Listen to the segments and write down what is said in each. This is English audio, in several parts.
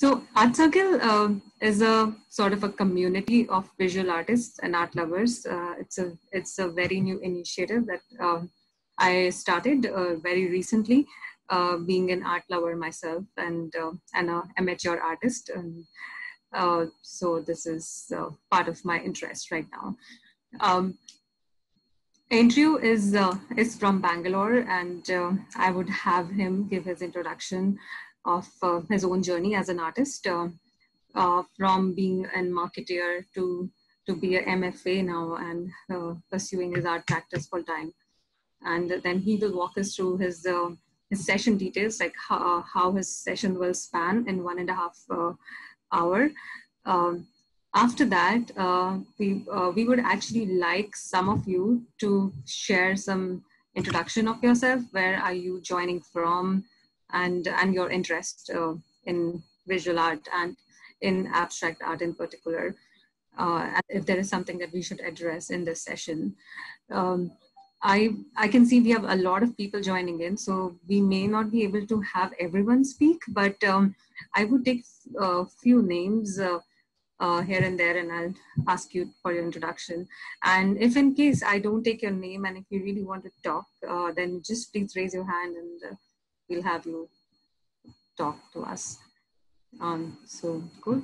So Art Circle is a sort of a community of visual artists and art lovers. It's a very new initiative that I started very recently, being an art lover myself and an amateur artist. And, so this is part of my interest right now. Andrew is from Bangalore, and I would have him give his introduction of his own journey as an artist, from being a marketeer to be an MFA now, and pursuing his art practice full time. And then he will walk us through his session details, like how his session will span in 1.5 hours. After that, we would actually like some of you to share some introduction of yourself. Where are you joining from, and your interest in visual art and in abstract art in particular. If there is something that we should address in this session. I can see we have a lot of people joining in, so we may not be able to have everyone speak, but I would take a few names here and there, and I'll ask you for your introduction. And if in case I don't take your name, and if you really want to talk, then just please raise your hand, and we'll have you talk to us. So cool.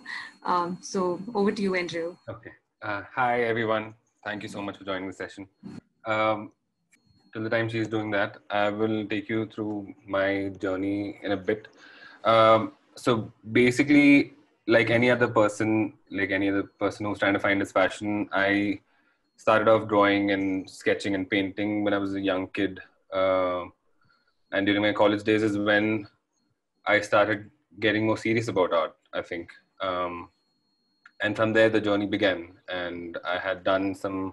So over to you, Andrew. Okay. Hi, everyone. Thank you so much for joining the session. Till the time she's doing that, I will take you through my journey in a bit. So basically, like any other person who's trying to find his passion, I started off drawing and sketching and painting when I was a young kid. And during my college days is when I started getting more serious about art, I think. And from there, the journey began. And I had done some...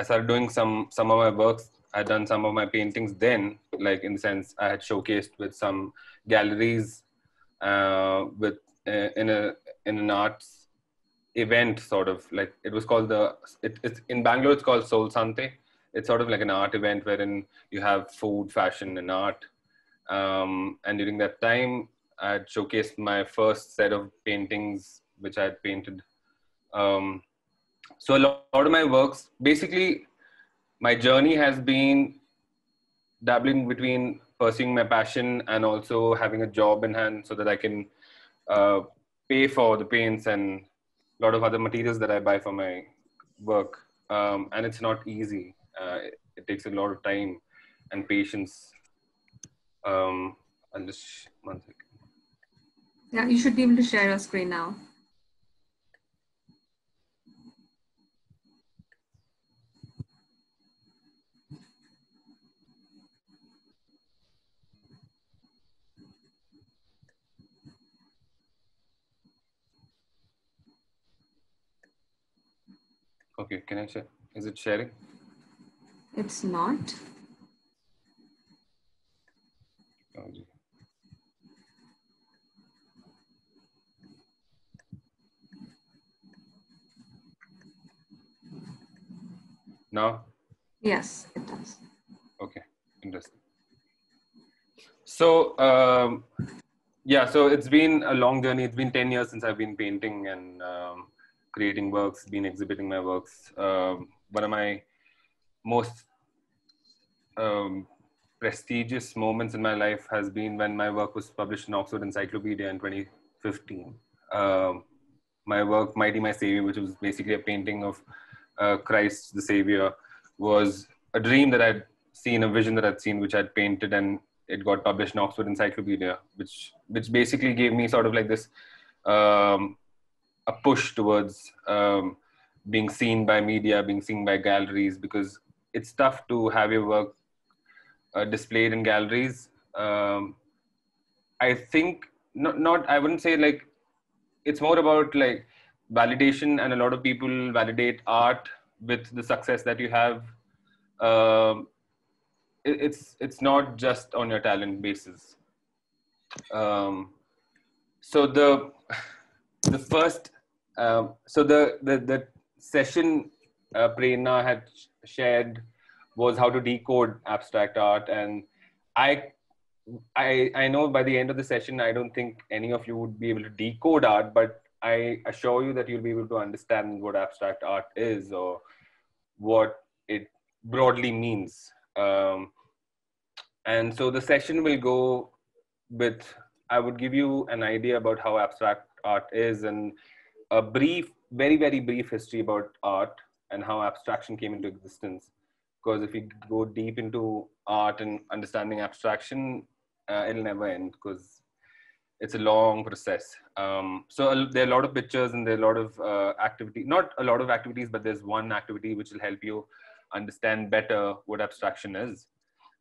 I started doing some of my works. I had done some of my paintings then, like in the sense I had showcased with some galleries, in an arts event, sort of like it was called it's in Bangalore. It's called Sol Santhe. It's sort of like an art event wherein you have food, fashion, and art. And during that time, I had showcased my first set of paintings, which I had painted. So a lot of my works, basically, my journey has been dabbling between pursuing my passion and also having a job in hand so that I can pay for the paints and a lot of other materials that I buy for my work. And it's not easy. It takes a lot of time and patience. I'll just, one second. Yeah, you should be able to share your screen now. Okay, can I share? Is it sharing? It's not. No? Yes, it does. Okay, interesting. So, yeah, so it's been a long journey. It's been 10 years since I've been painting and creating works, been exhibiting my works. One of my most prestigious moments in my life has been when my work was published in Oxford Encyclopedia in 2015. My work, Mighty My Saviour, which was basically a painting of Christ the Saviour, was a dream that I'd seen, a vision that I'd seen, which I'd painted, and it got published in Oxford Encyclopedia, which basically gave me sort of like this, a push towards being seen by media, being seen by galleries, because it's tough to have your work displayed in galleries. I think I wouldn't say like, it's more about like validation, and a lot of people validate art with the success that you have. It's not just on your talent basis. So the first, so the session Prerna had shared was how to decode abstract art, and I I know by the end of the session, I don't think any of you would be able to decode art, but I assure you that you'll be able to understand what abstract art is or what it broadly means. And so the session will go with, I would give you an idea about how abstract art is and a brief, very, very brief history about art and how abstraction came into existence. Because if we go deep into art and understanding abstraction, it'll never end because it's a long process. So there are a lot of pictures and there are a lot of activity, not a lot of activities, but there's one activity which will help you understand better what abstraction is.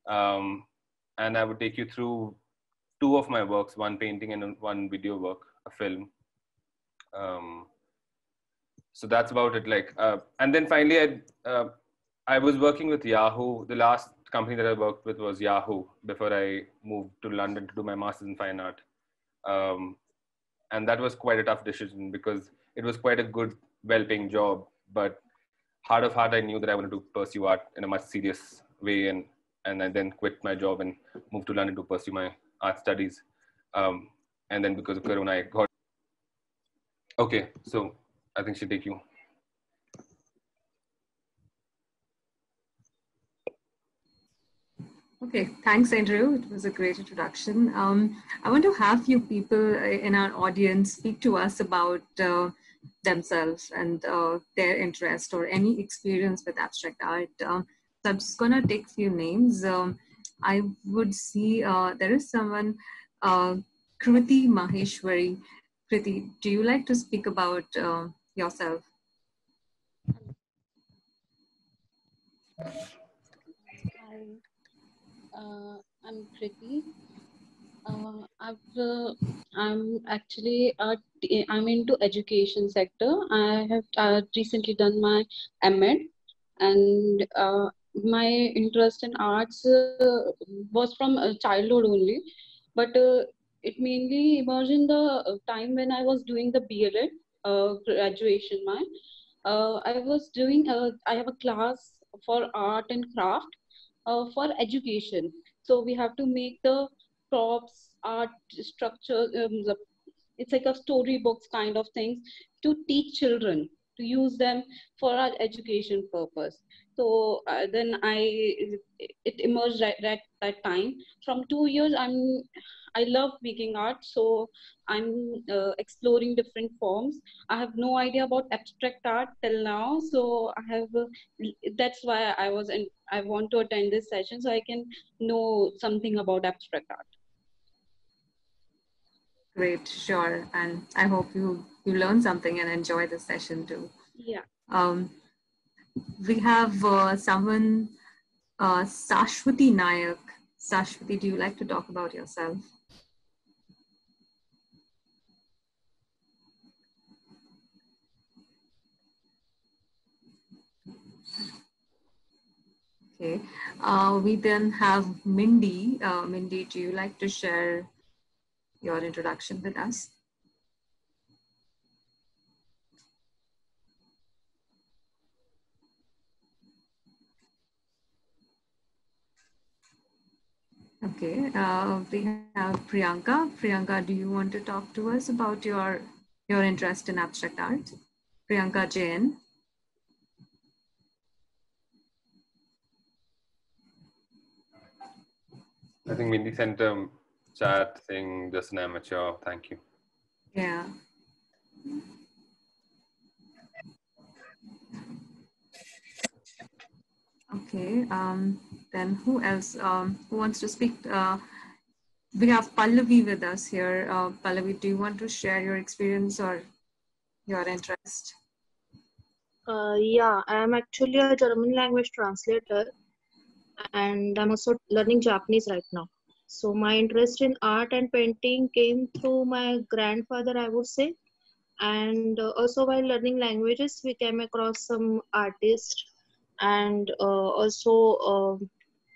And I would take you through two of my works, one painting and one video work, a film. So that's about it. Like, and then finally, I was working with Yahoo. The last company that I worked with was Yahoo before I moved to London to do my master's in fine art. And that was quite a tough decision because it was quite a good, well-paying job. But heart of heart, I knew that I wanted to pursue art in a much serious way. And I then quit my job and moved to London to pursue my art studies. And then because of Corona, I got... Okay, so I think she'll take you. Okay, thanks, Andrew. It was a great introduction. I want to have you people in our audience speak to us about themselves and their interest or any experience with abstract art. So I'm just going to take a few names. I would see there is someone, Krithi Maheshwari. Krithi, do you like to speak about yourself? I'm Krithi. I'm into education sector. I have recently done my M.Ed, and my interest in arts was from childhood only, but it mainly emerged in the time when I was doing the B.Ed graduation. I was doing. I have a class for art and craft. For education, so we have to make the props, art structure. It's like a storybooks kind of things to teach children to use them for our education purpose. So then it emerged at that time. From 2 years, I love making art, so I'm exploring different forms. I have no idea about abstract art till now, so I have. That's why I want to attend this session so I can know something about abstract art. Great, sure, and I hope you learn something and enjoy this session too. Yeah. We have someone, Sashwati Nayak. Sashwati, do you like to talk about yourself? Okay, we then have Mindy. Mindy, do you like to share your introduction with us? Okay, we have Priyanka. Priyanka, do you want to talk to us about your interest in abstract art? Priyanka Jain. I think Mindy sent a chat saying just an amateur. Thank you. Yeah. Okay. Then who else? Who wants to speak? We have Pallavi with us here. Pallavi, do you want to share your experience or your interest? Yeah, I am actually a German language translator. And I'm also learning Japanese right now. So my interest in art and painting came through my grandfather, I would say. And also while learning languages, we came across some artists and also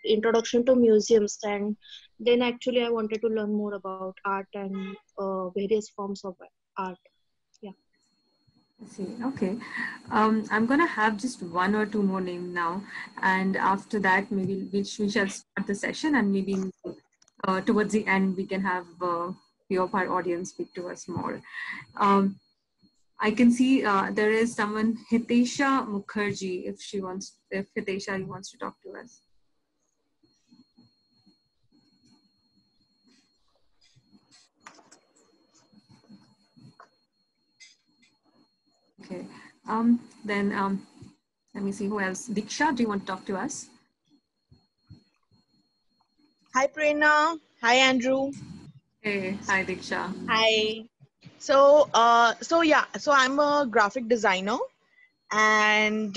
introduction to museums. And then actually I wanted to learn more about art and various forms of art. See, okay. I'm going to have just one or two more names now. And after that, maybe we shall start the session and maybe towards the end, we can have few of our audience speak to us more. I can see there is someone, Hitesha Mukherjee, if she wants, if Hitesha wants to talk to us. Okay, then let me see who else. Diksha, do you want to talk to us? Hi, Prerna. Hi, Andrew. Hey, hi, Diksha. Hi. So, so I'm a graphic designer, and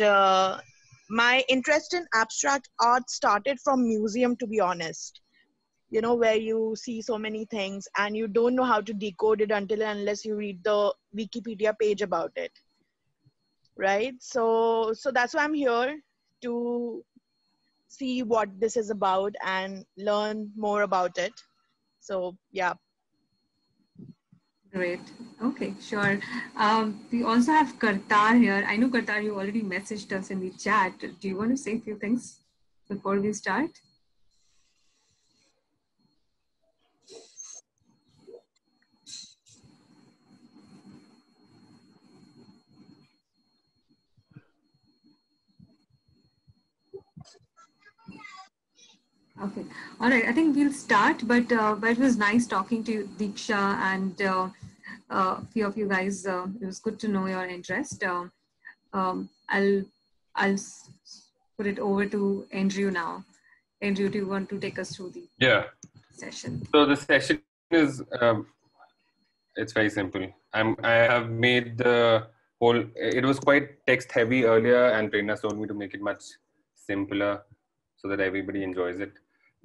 my interest in abstract art started from museum, to be honest. You know, where you see so many things and you don't know how to decode it until and unless you read the Wikipedia page about it, right? So that's why I'm here, to see what this is about and learn more about it. So yeah. Great. Okay, sure. We also have Kartar here. I know, Kartar, you already messaged us in the chat. Do you want to say a few things before we start? Okay, all right. I think we'll start, but it was nice talking to you, Diksha, and a few of you guys. It was good to know your interest. I'll put it over to Andrew now. Andrew, do you want to take us through the session? So the session is it's very simple. I have made the whole. It was quite text heavy earlier, and Prerna told me to make it much simpler so that everybody enjoys it.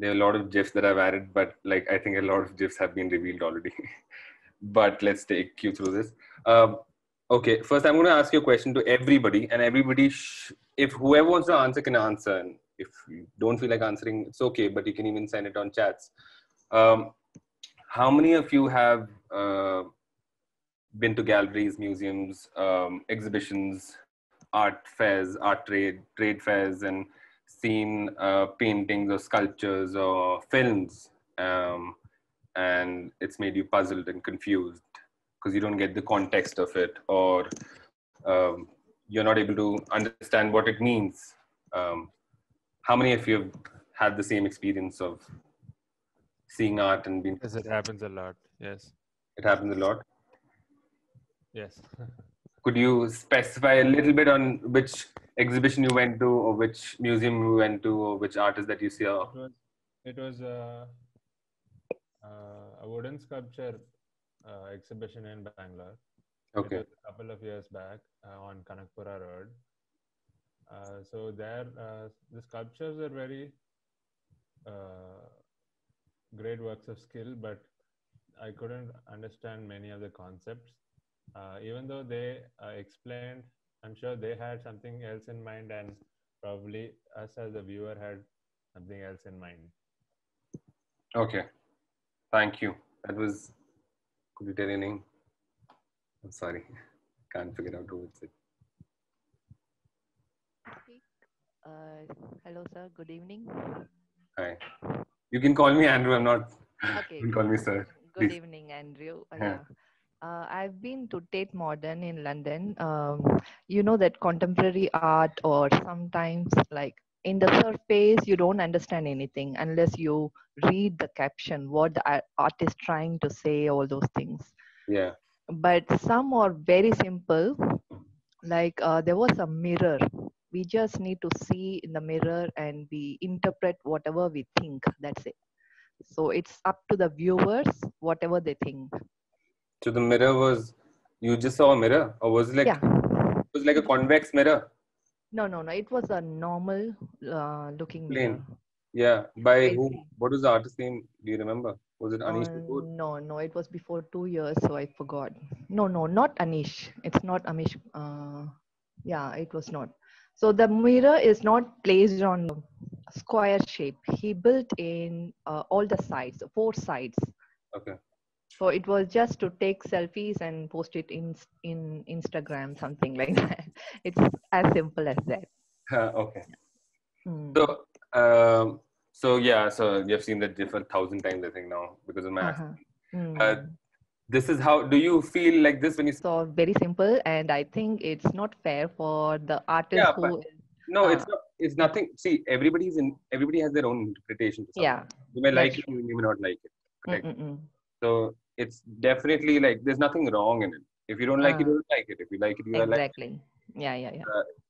There are a lot of GIFs that I've added, but like I think a lot of GIFs have been revealed already. But let's take you through this. Okay, first I'm going to ask you a question to everybody, and everybody, if whoever wants to answer can answer. And if you don't feel like answering, it's okay, but you can even send it on chats. How many of you have been to galleries, museums, exhibitions, art fairs, art trade fairs, and seen paintings or sculptures or films, and it's made you puzzled and confused because you don't get the context of it, or you're not able to understand what it means? How many of you have had the same experience of seeing art and being? Yes, it happens a lot. Yes. It happens a lot. Yes. Could you specify a little bit on which exhibition you went to, or which museum you went to, or which artist that you saw? It was a wooden sculpture exhibition in Bangalore. Okay. It was a couple of years back on Kanakpura Road. So there, the sculptures are very great works of skill, but I couldn't understand many of the concepts. Even though they explained, I'm sure they had something else in mind, and probably us as a viewer had something else in mind. Okay, thank you. That was, could you tell your name? I'm sorry, can't figure out who it's. Hello, sir. Good evening. Hi. You can call me Andrew. I'm not. Okay. You can call me sir. Good evening, Andrew. Yeah. I've been to Tate Modern in London. You know that contemporary art, or sometimes like in the surface, you don't understand anything unless you read the caption, what the art is trying to say, all those things. Yeah. But some are very simple. Like there was a mirror. We just need to see in the mirror and we interpret whatever we think. That's it. So it's up to the viewers, whatever they think. So the mirror was, you just saw a mirror, or was it like, yeah, it was like a convex mirror? No. It was a normal looking mirror. Yeah. By who? What was the artist's name? Do you remember? Was it Anish Kapoor? No. It was before 2 years, so I forgot. No, not Anish. It's not Amish. Yeah, it was not. So the mirror is not placed on a square shape. He built in all the sides, 4 sides. Okay. So it was just to take selfies and post it in Instagram, something like that. It's as simple as that. Okay. Mm. So So yeah, so you've seen that GIF 1,000 times, I think, now because of my accent. This is how, do you feel like this when you... So very simple, and I think it's not fair for the artist who... No, it's not, it's nothing. See, everybody has their own interpretation. To you may like it, you may not like it. Correct? So it's definitely like, there's nothing wrong in it. If you don't like it, you don't like it. If you like it, you are like it. Exactly.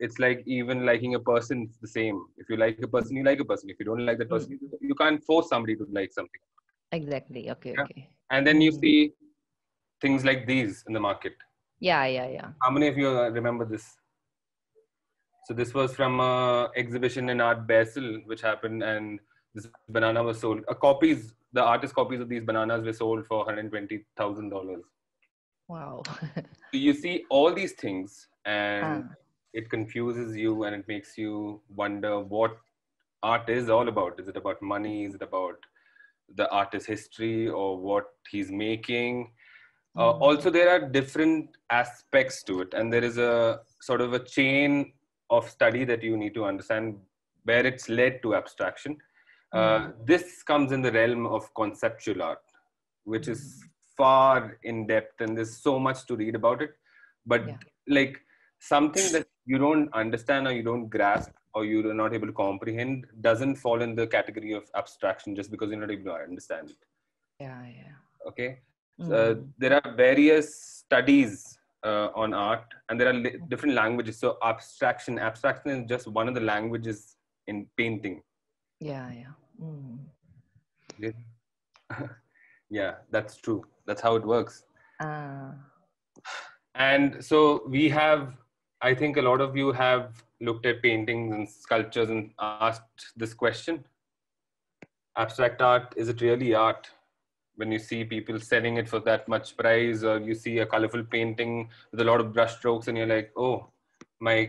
It's like even liking a person, it's the same. If you like a person, you like a person. If you don't like that person, you can't force somebody to like something. Exactly. Okay. Yeah? Okay. And then you see things like these in the market. How many of you remember this? So this was from an exhibition in Art Basel, which happened, and this banana was sold. Copies, the artist copies of these bananas were sold for $120,000. Wow. So you see all these things, and it confuses you, and it makes you wonder what art is all about. Is it about money? Is it about the artist's history or what he's making? Also, there are different aspects to it, and there is a sort of a chain of study that you need to understand where it's led to abstraction. This comes in the realm of conceptual art, which is far in depth, and there's so much to read about it. But like something that you don't understand or you don't grasp or you are not able to comprehend doesn't fall in the category of abstraction just because you're not able to understand it. Okay. There are various studies on art, and there are different languages. So abstraction is just one of the languages in painting. That's true. That's how it works. And so we have, I think a lot of you have looked at paintings and sculptures and asked this question. Abstract art, is it really art? When you see people selling it for that much price, or you see a colorful painting with a lot of brush strokes and you're like, oh, my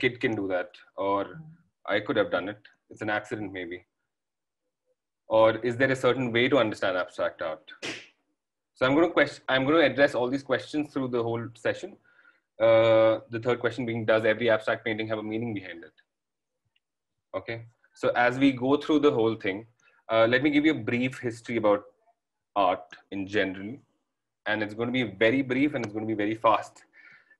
kid can do that, or I could have done it. It's an accident maybe. Or is there a certain way to understand abstract art? So I'm going to address all these questions through the whole session. The third question being, does every abstract painting have a meaning behind it? Okay. So as we go through the whole thing, let me give you a brief history about art in general, and it's going to be very brief and it's going to be very fast.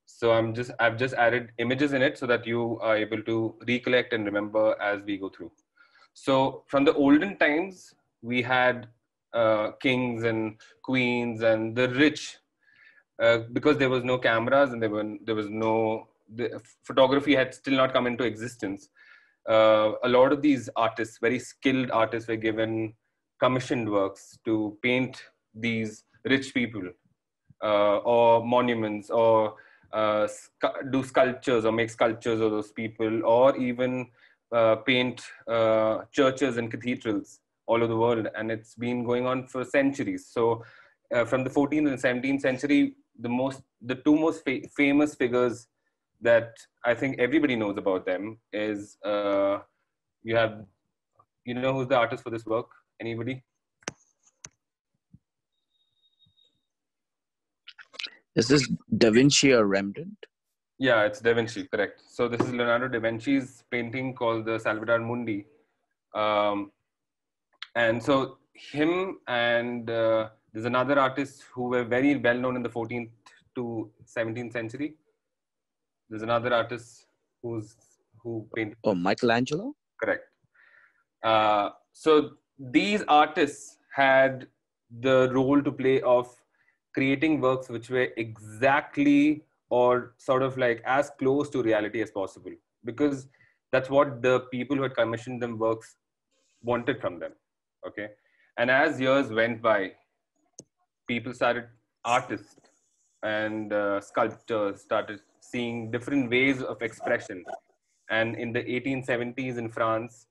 So I've just added images in it so that you are able to recollect and remember as we go through. So from the olden times, we had kings and queens and the rich, because there was no cameras and the photography had still not come into existence. A lot of these artists, very skilled artists, were given commissioned works to paint these rich people or monuments, or do sculptures or make sculptures of those people, or even paint churches and cathedrals all over the world. And it's been going on for centuries. So from the 14th and 17th century, the two most famous figures that I think everybody knows about them is, you know who's the artist for this work? Anybody? Is this Da Vinci or Rembrandt? Yeah, it's Da Vinci, correct. So this is Leonardo da Vinci's painting called the Salvator Mundi. And so him and there's another artist who were very well known in the 14th to 17th century. There's another artist who painted. Oh, Michelangelo? Correct. So these artists had the role to play of creating works which were exactly or sort of like as close to reality as possible, because that's what the people who had commissioned them works wanted from them. Okay. And as years went by, artists and sculptors started seeing different ways of expression. And in the 1870s in France,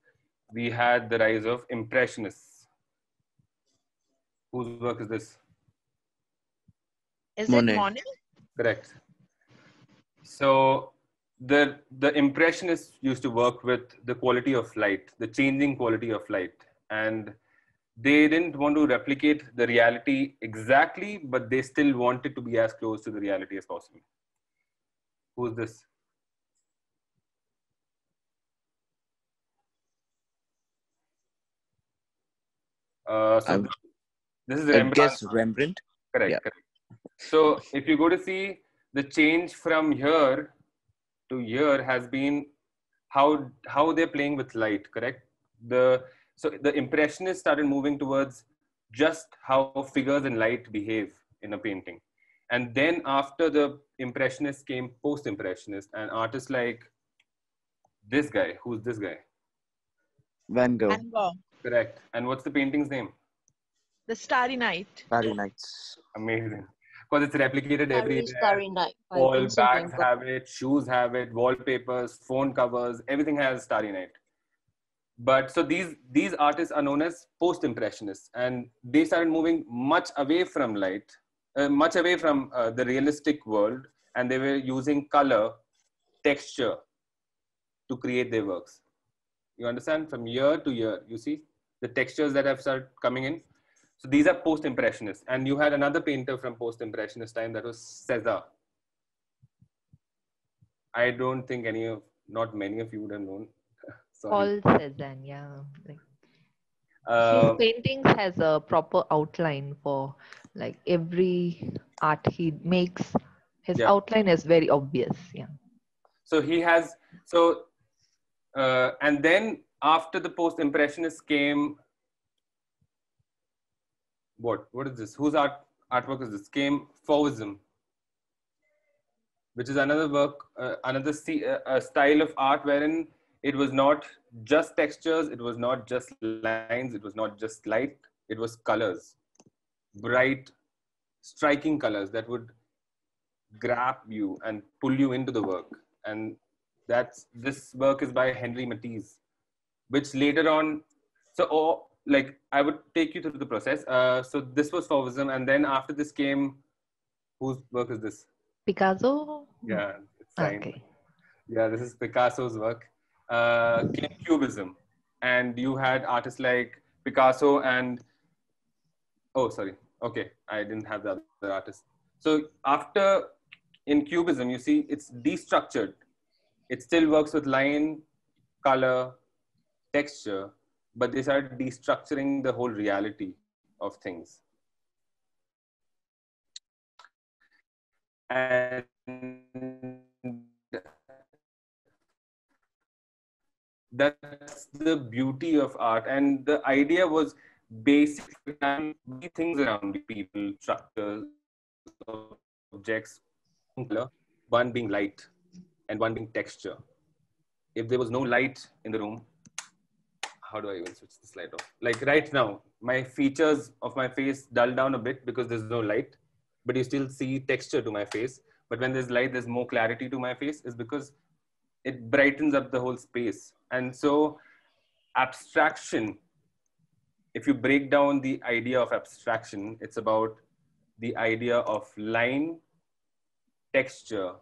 we had the rise of Impressionists. Whose work is this? Is Monet. It Monet? Correct. So the Impressionists used to work with the quality of light, the changing quality of light. And they didn't want to replicate the reality exactly, but they still wanted to be as close to the reality as possible. Who's this? So this is Rembrandt. Guess Rembrandt. Correct, yeah. Correct. So if you go to see, the change from here to here has been how they're playing with light, correct? So the Impressionists started moving towards just how figures and light behave in a painting. And then after the Impressionists came Post-Impressionists and artists like this guy. Who's this guy? Van Gogh. Van Gogh. Correct. And what's the painting's name? The Starry Night. Starry Nights. Amazing. Because it's replicated everywhere. Starry Night. All bags have it, shoes have it, wallpapers, phone covers, everything has Starry Night. But so these artists are known as Post-Impressionists, and they started moving much away from light, much away from the realistic world, and they were using color, texture to create their works. You understand? From year to year, you see the textures that have started coming in. So these are Post-Impressionists, and you had another painter from Post-Impressionist time, that was Cezanne. I don't think not many of you would have known. Sorry. Paul Cezanne, yeah. His paintings has a proper outline for like every art he makes. His outline is very obvious, yeah. So he has, so, and then after the Post-Impressionists came, what is this? Whose artwork is this? Came Fauvism, which is another work, another style of art wherein it was not just textures, it was not just lines, it was not just light, it was colors, bright, striking colors that would grab you and pull you into the work. And that's, this work is by Henri Matisse, which later on, so like I would take you through the process. So this was Fauvism, and then after this came, whose work is this? Picasso. Yeah, it's fine. Okay. Yeah, this is Picasso's work. Came Cubism, and you had artists like Picasso and I didn't have the other artist. So after in Cubism, you see it's destructured. It still works with line, color, texture, but they started destructuring the whole reality of things. And that's the beauty of art. And the idea was basically things around people, structures, objects, one being light and one being texture. If there was no light in the room, how do I even switch the slide off? Like right now, my features of my face dull down a bit because there's no light, but you still see texture to my face. But when there's light, there's more clarity to my face, is because it brightens up the whole space. And so abstraction, if you break down the idea of abstraction, it's about the idea of line, texture,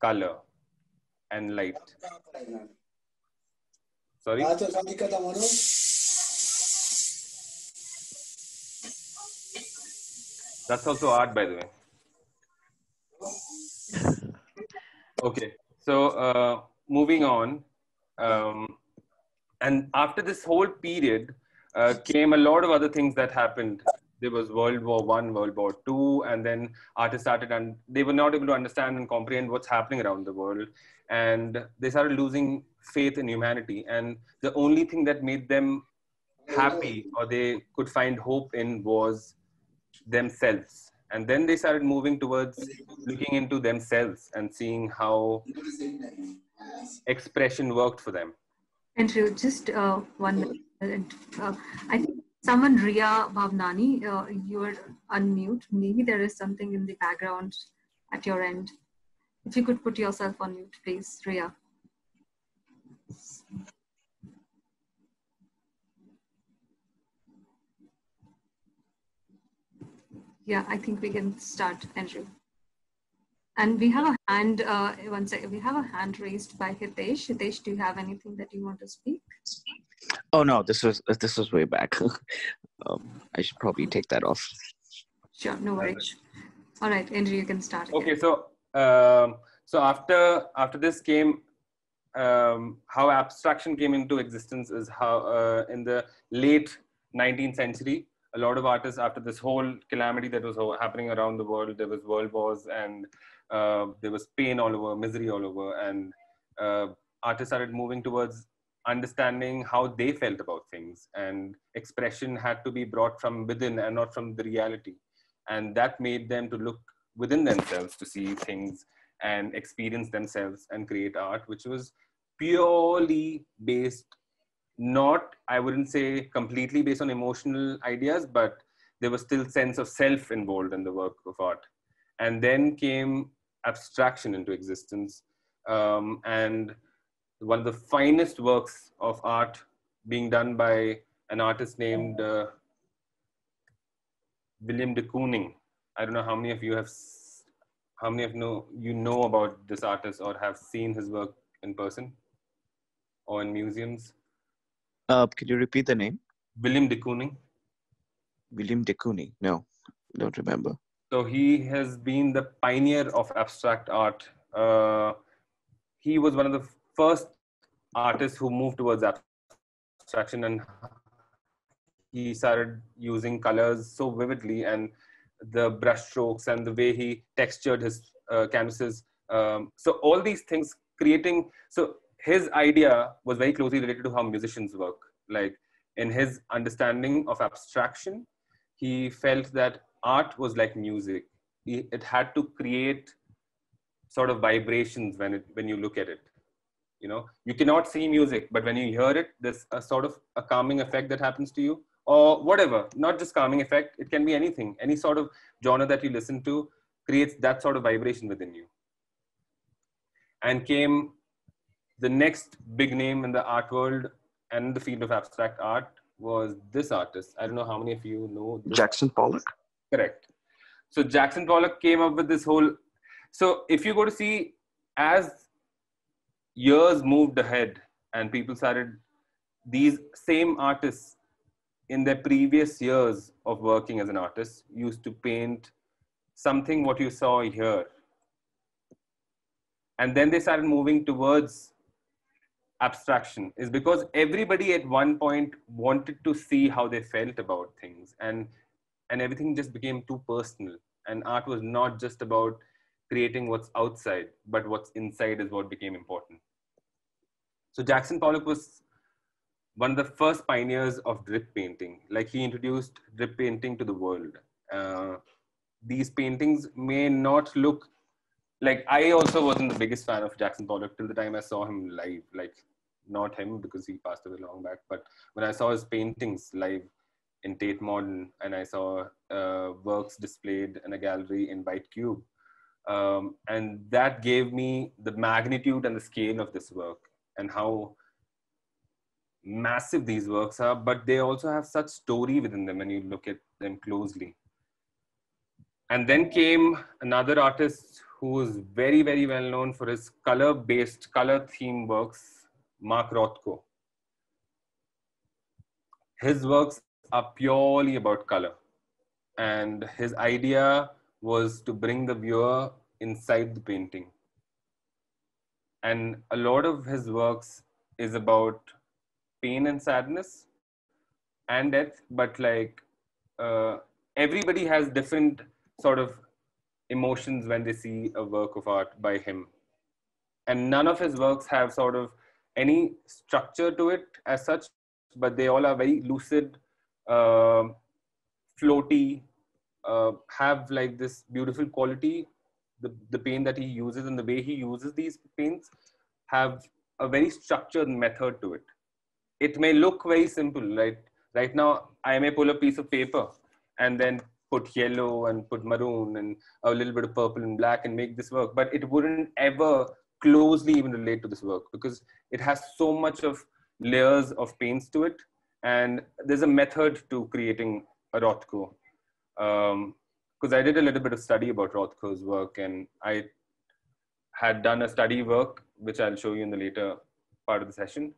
color, and light. Sorry? That's also art, by the way. Okay, so moving on. And after this whole period came a lot of other things that happened. There was World War I, World War II, and then artists started, and they were not able to understand and comprehend what's happening around the world. And they started losing faith in humanity. And the only thing that made them happy or they could find hope in was themselves. And then they started moving towards looking into themselves and seeing how expression worked for them. Andrew, just one minute. I think someone, Riya Bhavnani, you are unmute. Maybe there is something in the background at your end. If you could put yourself on mute, please, Riya. Yeah, I think we can start, Andrew. And we have a hand, one second, we have a hand raised by Hitesh. Hitesh, do you have anything that you want to speak? Oh no, this was way back. I should probably take that off. Sure, no worries. All right, Andrew, you can start again. Okay, so after this came, how abstraction came into existence is how in the late 19th century, a lot of artists, after this whole calamity that was happening around the world, there was world wars and there was pain all over, misery all over, and artists started moving towards understanding how they felt about things, and expression had to be brought from within and not from the reality. And that made them to look within themselves to see things and experience themselves and create art, which was purely based, not, I wouldn't say completely based on emotional ideas, but there was still sense of self involved in the work of art. And then came abstraction into existence. And one of the finest works of art being done by an artist named William de Kooning. I don't know how many of you have, how many of you know about this artist or have seen his work in person or in museums? Could you repeat the name? William de Kooning. William de Kooning. No, I don't remember. So he has been the pioneer of abstract art. He was one of the first artists who moved towards abstraction, and he started using colors so vividly, and the brushstrokes and the way he textured his canvases. So all these things creating, so his idea was very closely related to how musicians work. Like in his understanding of abstraction, he felt that art was like music. It had to create sort of vibrations when you look at it. You know, you cannot see music, but when you hear it, there's a sort of a calming effect that happens to you, or whatever, not just calming effect. It can be anything, any sort of genre that you listen to creates that sort of vibration within you. And came the next big name in the art world and the field of abstract art was this artist. I don't know how many of you know this. Jackson Pollock. Correct. So Jackson Pollock came up with this whole, so if you go to see, as years moved ahead and people started, these same artists in their previous years of working as an artist used to paint something what you saw here. And then they started moving towards abstraction, is because everybody at one point wanted to see how they felt about things, and everything just became too personal. And art was not just about creating what's outside, but what's inside is what became important. So Jackson Pollock was one of the first pioneers of drip painting. Like he introduced drip painting to the world. These paintings may not look like, I also wasn't the biggest fan of Jackson Pollock till the time I saw him live. Like not him, because he passed away long back, but when I saw his paintings live in Tate Modern, and I saw works displayed in a gallery in White Cube, and that gave me the magnitude and the scale of this work and how massive these works are, but they also have such story within them when you look at them closely. And then came another artist who was very, very well known for his color-based, color-themed works, Mark Rothko. His works are purely about color, and his idea was to bring the viewer inside the painting. And a lot of his works is about pain and sadness and death, but like everybody has different sort of emotions when they see a work of art by him. And none of his works have sort of any structure to it as such, but they all are very lucid, floaty, have like this beautiful quality. The paint that he uses and the way he uses these paints have a very structured method to it. It may look very simple, right? Right now, I may pull a piece of paper and then put yellow and put maroon and a little bit of purple and black and make this work, but it wouldn't ever closely even relate to this work because it has so much of layers of paints to it. And there's a method to creating a Rothko. Because I did a little bit of study about Rothko's work, and I had done a study work, which I'll show you in the later part of the session.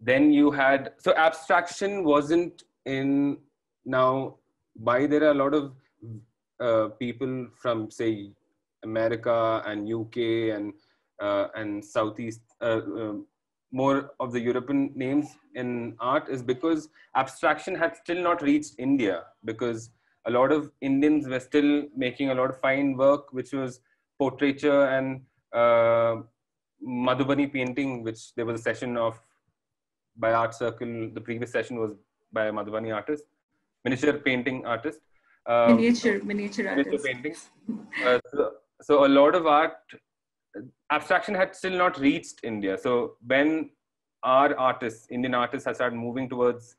Then you had, so abstraction wasn't in, now why there are a lot of people from say America and UK and Southeast, more of the European names in art is because abstraction had still not reached India, because a lot of Indians were still making a lot of fine work, which was portraiture and Madhubani painting, which there was a session of by Art Circle. The previous session was by a Madhubani artist, miniature painting artist. Miniature paintings. So a lot of art, abstraction had still not reached India. So when our artists, Indian artists, had started moving towards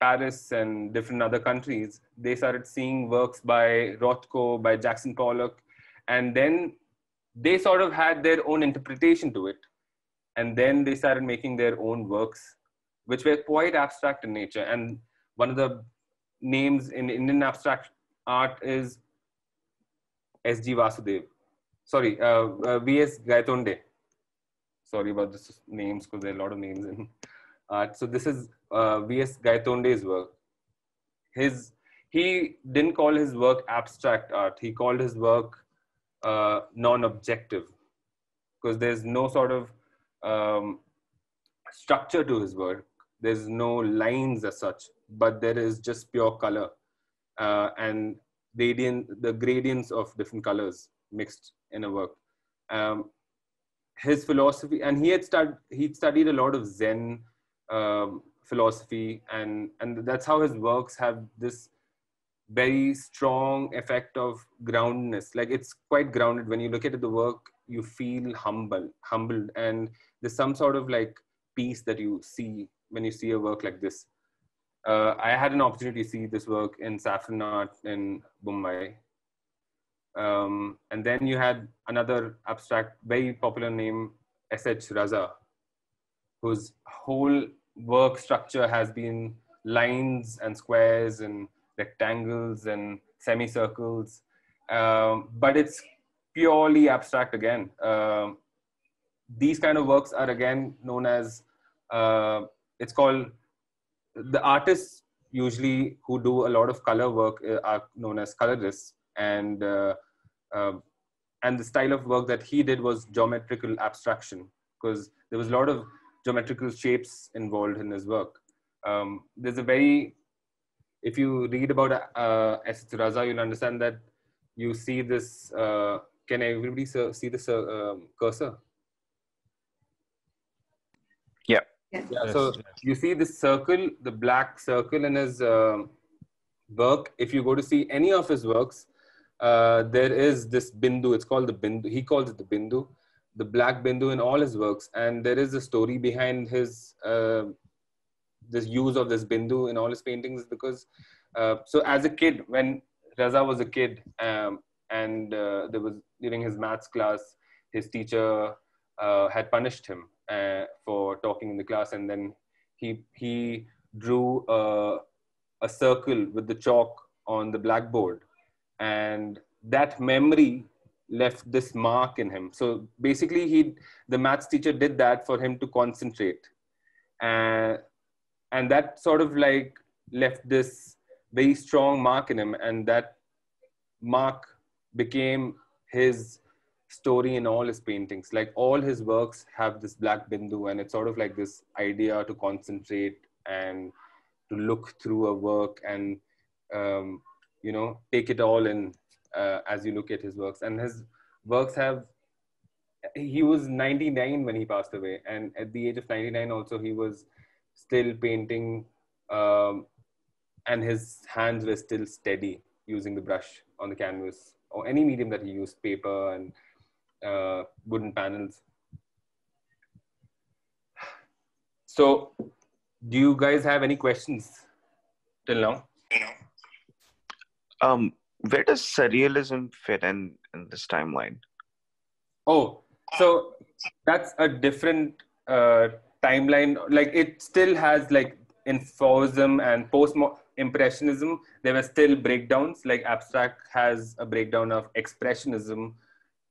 Paris and different other countries, they started seeing works by Rothko, by Jackson Pollock, and then they sort of had their own interpretation to it. And then they started making their own works, which were quite abstract in nature. And one of the names in Indian abstract art is S.G. Vasudev. Sorry, V.S. Gaitonde. Sorry about the names, because there are a lot of names in art. So this is V.S. Gaitonde's work. He didn't call his work abstract art. He called his work non-objective, because there's no sort of structure to his work. There's no lines as such, but there is just pure color and the gradients of different colors mixed in a work. His philosophy, and he'd studied a lot of Zen philosophy, and that's how his works have this very strong effect of groundedness. Like, it's quite grounded. When you look at the work, you feel humbled, and there's some sort of like peace that you see when you see a work like this. I had an opportunity to see this work in Saffron Art in Mumbai. And then you had another abstract, very popular name, S.H. Raza, whose whole work structure has been lines and squares and rectangles and semicircles, but it's purely abstract again. These kind of works are again known as, it's called, the artists usually who do a lot of color work are known as colorists, and the style of work that he did was geometrical abstraction, because there was a lot of geometrical shapes involved in his work. There's a very, if you read about S. Raza, you'll understand that you see this. Can everybody see this cursor? Yeah. Yeah. So you see this circle, the black circle in his work. If you go to see any of his works, there is this Bindu. It's called the Bindu. He calls it the Bindu, the black Bindu in all his works. And there is a story behind his this use of this Bindu in all his paintings, because so as a kid, when Raza was a kid, and there was, during his maths class, his teacher had punished him for talking in the class, and then he drew a circle with the chalk on the blackboard, and that memory left this mark in him. So basically, the maths teacher did that for him to concentrate, and that sort of like left this very strong mark in him, and that mark became his story in all his paintings. Like, all his works have this black Bindu, and it's sort of like this idea to concentrate and to look through a work and you know, take it all in as you look at his works. And his works have, he was 99 when he passed away, and at the age of 99 also he was still painting, and his hands were still steady using the brush on the canvas or any medium that he used, paper and wooden panels. So do you guys have any questions till now? Where does surrealism fit in this timeline? Oh, so that's a different timeline. Like, it still has, like, in Fauvism and post-impressionism, there were still breakdowns. Like, abstract has a breakdown of expressionism,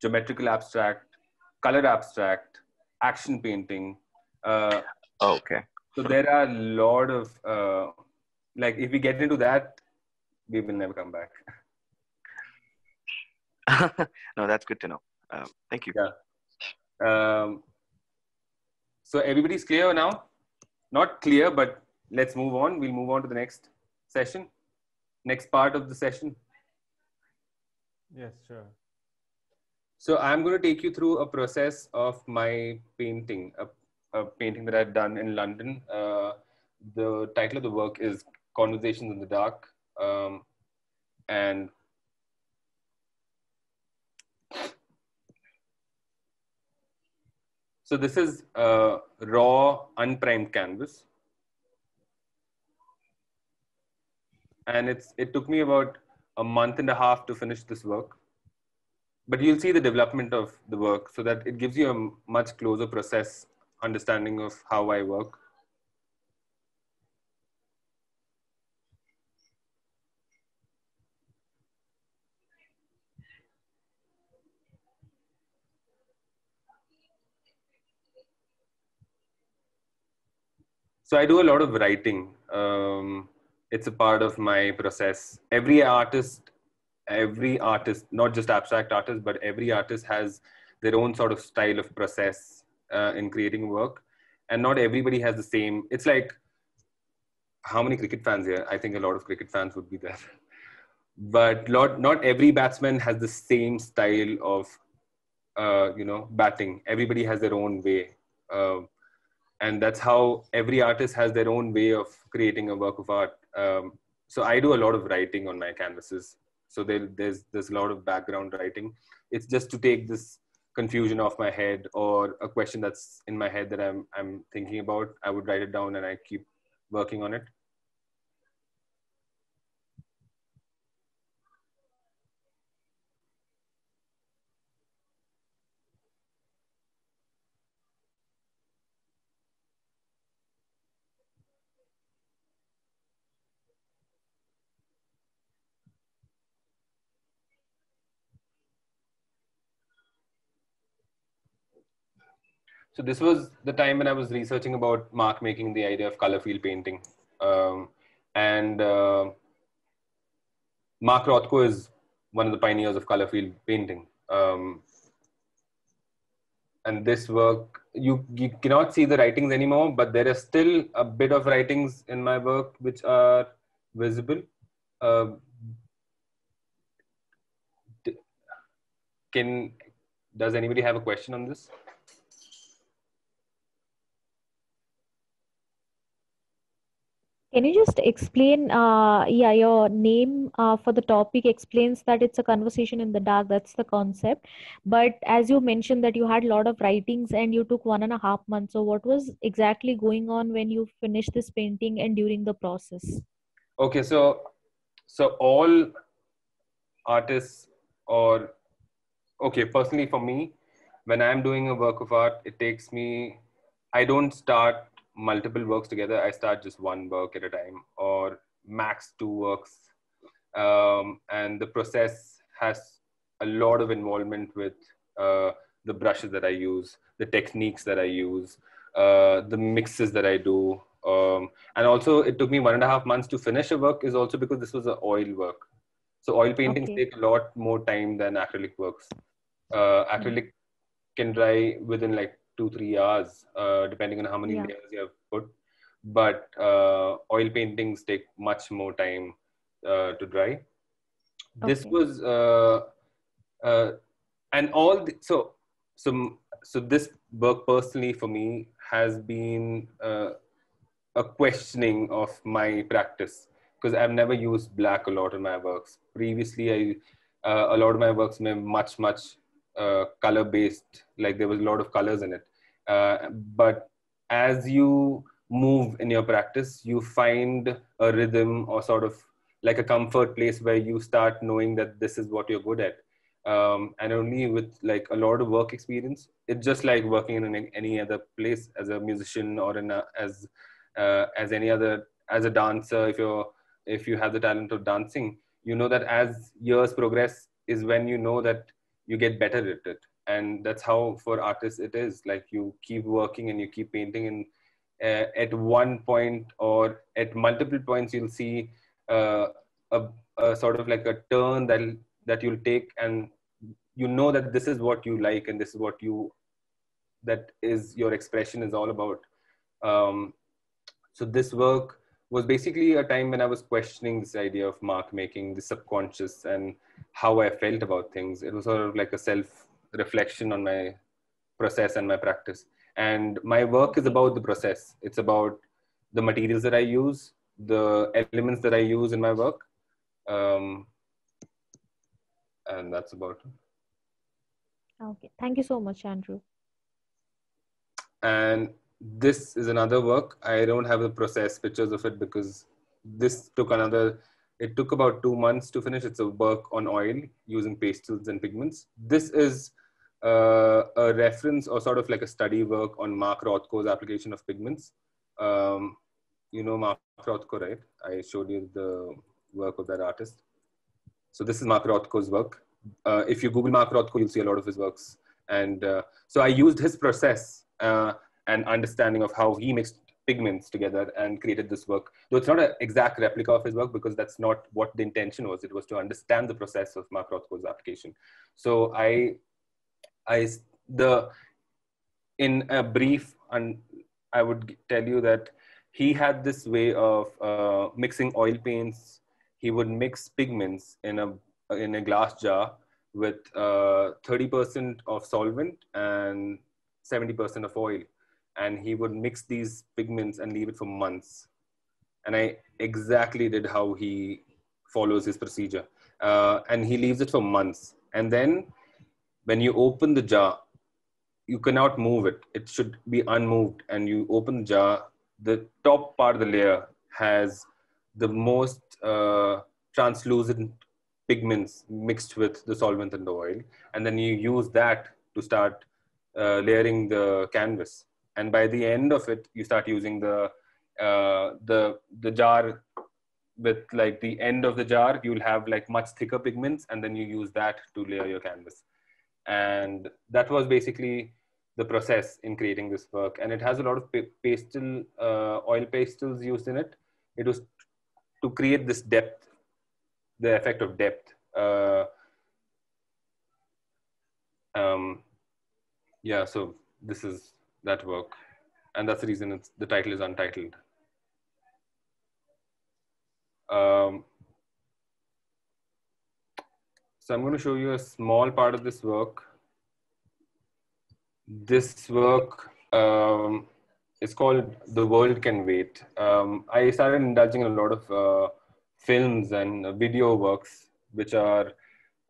geometrical abstract, color abstract, action painting. Okay. So there are a lot of, like, if we get into that, we will never come back. No, that's good to know. Thank you. Yeah. So everybody's clear now? Not clear, but let's move on. We'll move on to the next session, next part of the session. Yes, sure. So I'm going to take you through a process of my painting, a painting that I've done in London. The title of the work is Conversations in the Dark. And so this is raw, unprimed canvas. And it took me about a month and a half to finish this work. But you'll see the development of the work so that it gives you a much closer process understanding of how I work. So I do a lot of writing. It's a part of my process. Every artist, not just abstract artists, but every artist has their own sort of style of process in creating work. And not everybody has the same. It's like, how many cricket fans here? I think a lot of cricket fans would be there. But not every batsman has the same style of batting. Everybody has their own way. And that's how every artist has their own way of creating a work of art. So I do a lot of writing on my canvases. So there's a lot of background writing. It's just to take this confusion off my head or a question that's in my head that I'm thinking about. I would write it down and I keep working on it. So this was the time when I was researching about mark making, the idea of color field painting. Mark Rothko is one of the pioneers of color field painting. And this work, you cannot see the writings anymore, but there is still a bit of writings in my work which are visible. Does anybody have a question on this? Can you just explain, your name for the topic explains that it's a conversation in the dark, that's the concept. But as you mentioned that you had a lot of writings and you took 1.5 months. So what was exactly going on when you finished this painting and during the process? Okay, so all artists personally for me, when I'm doing a work of art, it takes me, I don't start multiple works together. I start just one work at a time or max 2 works. And the process has a lot of involvement with the brushes that I use, the techniques that I use, the mixes that I do. And also it took me 1.5 months to finish a work is also because this was an oil work. So oil paintings take a lot more time than acrylic works. Acrylic can dry within like 2-3 hours, depending on how many layers you have put. But oil paintings take much more time to dry. This was, so this work personally for me has been a questioning of my practice because I've never used black a lot in my works. Previously, a lot of my works were much color based, like there was a lot of colors in it. But as you move in your practice, you find a rhythm or sort of like a comfort place where you start knowing that this is what you're good at. And only with like a lot of work experience, it's just like working in any other place as a musician or as a dancer. If you have the talent of dancing, you know that as years progress is when you know that you get better at it. And that's how for artists it is, like you keep working and you keep painting, and at one point or at multiple points you'll see a sort of like a turn that you'll take, and you know that this is what you like and this is what you that is your expression is all about. So this work was basically a time when I was questioning this idea of mark making, the subconscious, and how I felt about things. It was sort of like a self-reflection on my process and my practice. And my work is about the process. It's about the materials that I use, the elements that I use in my work. And that's about it. Okay, thank you so much, Andrew. And this is another work. I don't have the process pictures of it because this took it took about 2 months to finish. It's a work on oil using pastels and pigments. This is a reference or sort of like a study work on Mark Rothko's application of pigments. You know Mark Rothko, right? I showed you the work of that artist. So this is Mark Rothko's work. If you Google Mark Rothko, you'll see a lot of his works. And so I used his process and understanding of how he mixed pigments together and created this work. Though it's not an exact replica of his work because that's not what the intention was. It was to understand the process of Mark Rothko's application. So in a brief, and I would tell you that he had this way of mixing oil paints. He would mix pigments in a glass jar with 30% of solvent and 70% of oil, and he would mix these pigments and leave it for months. And I exactly did how he follows his procedure, and he leaves it for months. And then when you open the jar, you cannot move it. It should be unmoved. And you open the jar, the top part of the layer has the most translucent pigments mixed with the solvent and the oil. And then you use that to start layering the canvas. And by the end of it, you start using the jar with like the end of the jar, you'll have like much thicker pigments, and then you use that to layer your canvas. And that was basically the process in creating this work. And it has a lot of pastel, oil pastels used in it. It was to create this depth, the effect of depth. Yeah, so this is that work. And that's the reason the title is untitled. So I'm going to show you a small part of this work. This work is called The World Can Wait. I started indulging in a lot of films and video works, which are,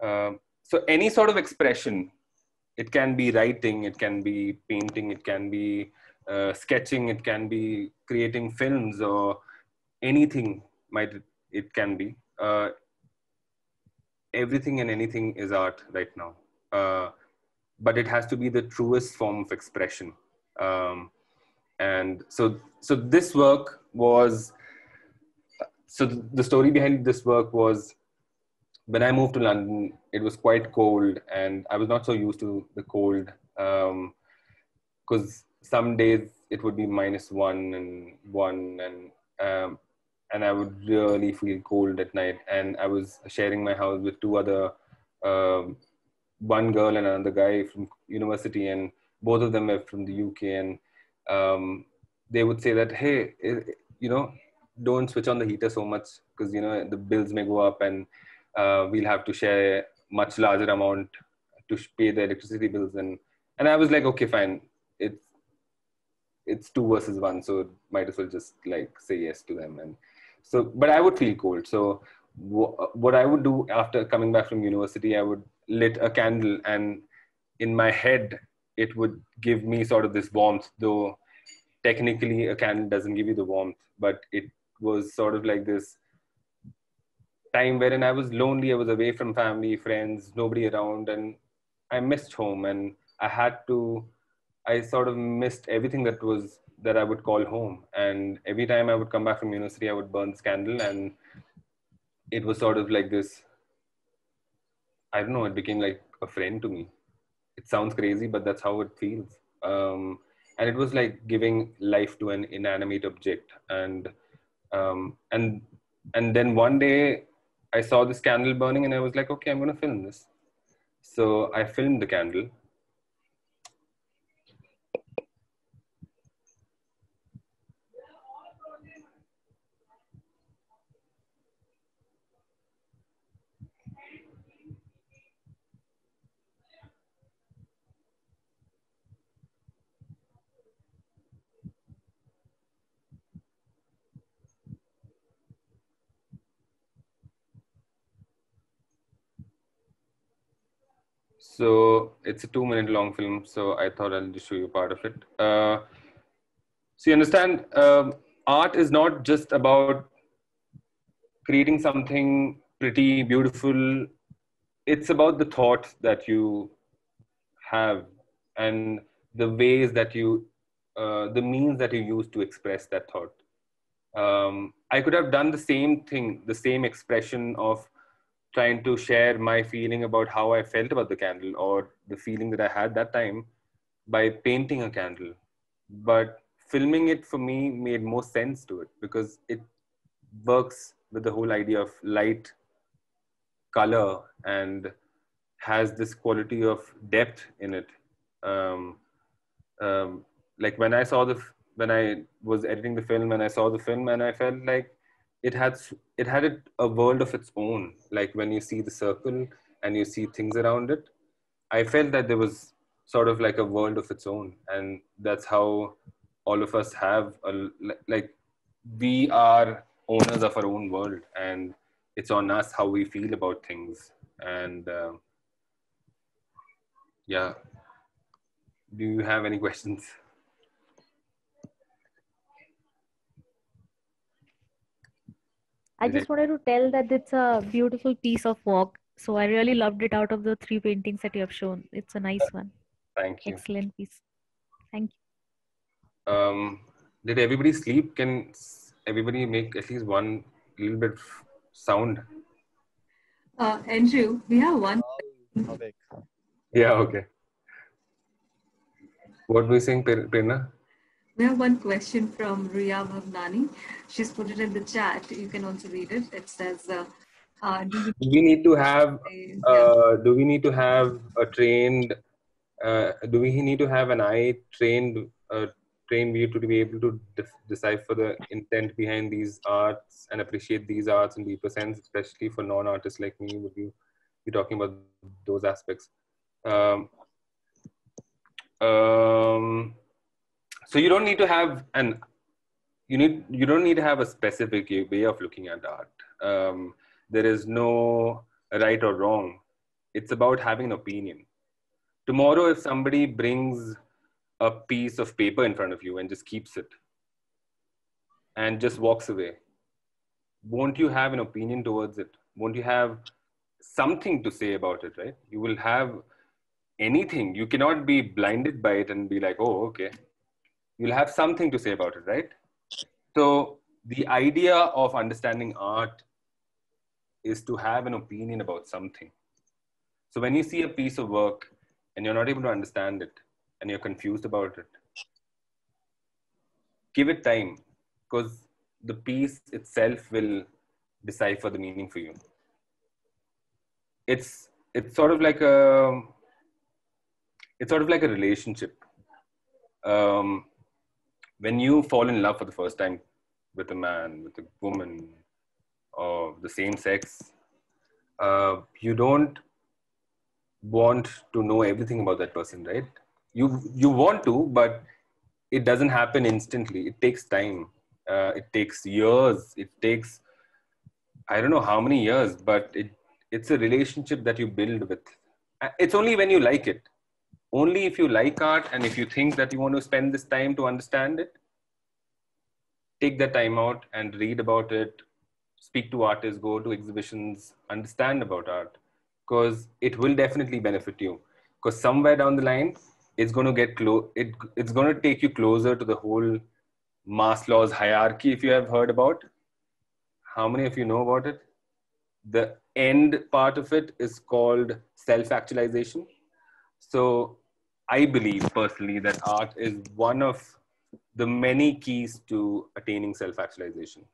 so any sort of expression. It can be writing, it can be painting, it can be sketching, it can be creating films, or anything it can be. Everything and anything is art right now. But it has to be the truest form of expression. And so this work was, so the story behind this work was, when I moved to London, it was quite cold and I was not so used to the cold, because some days it would be -1 and 1, and I would really feel cold at night. And I was sharing my house with two other, one girl and another guy from university, and both of them were from the UK. And they would say that, hey, you know, don't switch on the heater so much because, you know, the bills may go up, and we'll have to share much larger amount to pay the electricity bills. And I was like, okay, fine. It's 2 versus 1. So might as well just like say yes to them. And so, but I would feel cold. So what I would do after coming back from university, I would lit a candle, and in my head, it would give me sort of this warmth, though technically a candle doesn't give you the warmth, but it was sort of like this time wherein I was lonely. I was away from family, friends, nobody around, and I missed home, and I sort of missed everything that I would call home. And every time I would come back from university, I would burn this candle, and it was sort of like this, I don't know, it became like a friend to me. It sounds crazy, but that's how it feels. And it was like giving life to an inanimate object. And then one day I saw this candle burning, and I was like, okay, I'm going to film this. So I filmed the candle. So it's a 2-minute long film. So I thought I'll just show you part of it. So you understand, art is not just about creating something pretty, beautiful. It's about the thoughts that you have and the ways that you, the means that you use to express that thought. I could have done the same thing, the same expression of trying to share my feeling about how I felt about the candle or the feeling that I had that time by painting a candle. But filming it for me made more sense to it because it works with the whole idea of light, color, and has this quality of depth in it. Like when I saw the, when I was editing the film and I saw the film and I felt like it had a world of its own. Like when you see the circle and you see things around it, I felt that there was sort of like a world of its own. And that's how all of us have, like we are owners of our own world and it's on us how we feel about things. And yeah, do you have any questions? I just wanted to tell that it's a beautiful piece of work. So I really loved it out of the 3 paintings that you have shown. It's a nice one. Thank you. Excellent piece. Thank you. Did everybody sleep? Can everybody make at least one little bit sound? Andrew, we have one. Yeah, okay. What were you saying, Prerna? We have one question from Riya Bhavnani. She's put it in the chat. You can also read it. It says, "Do we need to have an eye trained view to be able to decipher the intent behind these arts and appreciate these arts in deeper sense, especially for non-artists like me?" Would you be talking about those aspects? So you don't need to have a specific way of looking at art. There is no right or wrong. It's about having an opinion. Tomorrow, if somebody brings a piece of paper in front of you and just keeps it and just walks away, won't you have an opinion towards it? Won't you have something to say about it, right? You will have anything. You cannot be blinded by it and be like, oh, okay. You'll have something to say about it, right? So the idea of understanding art is to have an opinion about something. So when you see a piece of work and you're not able to understand it and you're confused about it, give it time, because the piece itself will decipher the meaning for you. It's sort of like a relationship. When you fall in love for the first time with a man, with a woman of the same sex, you don't want to know everything about that person, right? You want to, but it doesn't happen instantly. It takes time. It takes years. It takes, I don't know how many years, but it's a relationship that you build with. It's only when you like it. Only if you like art and if you think that you want to spend this time to understand it, take the time out and read about it, speak to artists, go to exhibitions, understand about art, because it will definitely benefit you. Because somewhere down the line, it's going to get close. It's going to take you closer to the whole Maslow's hierarchy, if you have heard about. How many of you know about it? The end part of it is called self-actualization. So I believe personally that art is one of the many keys to attaining self-actualization.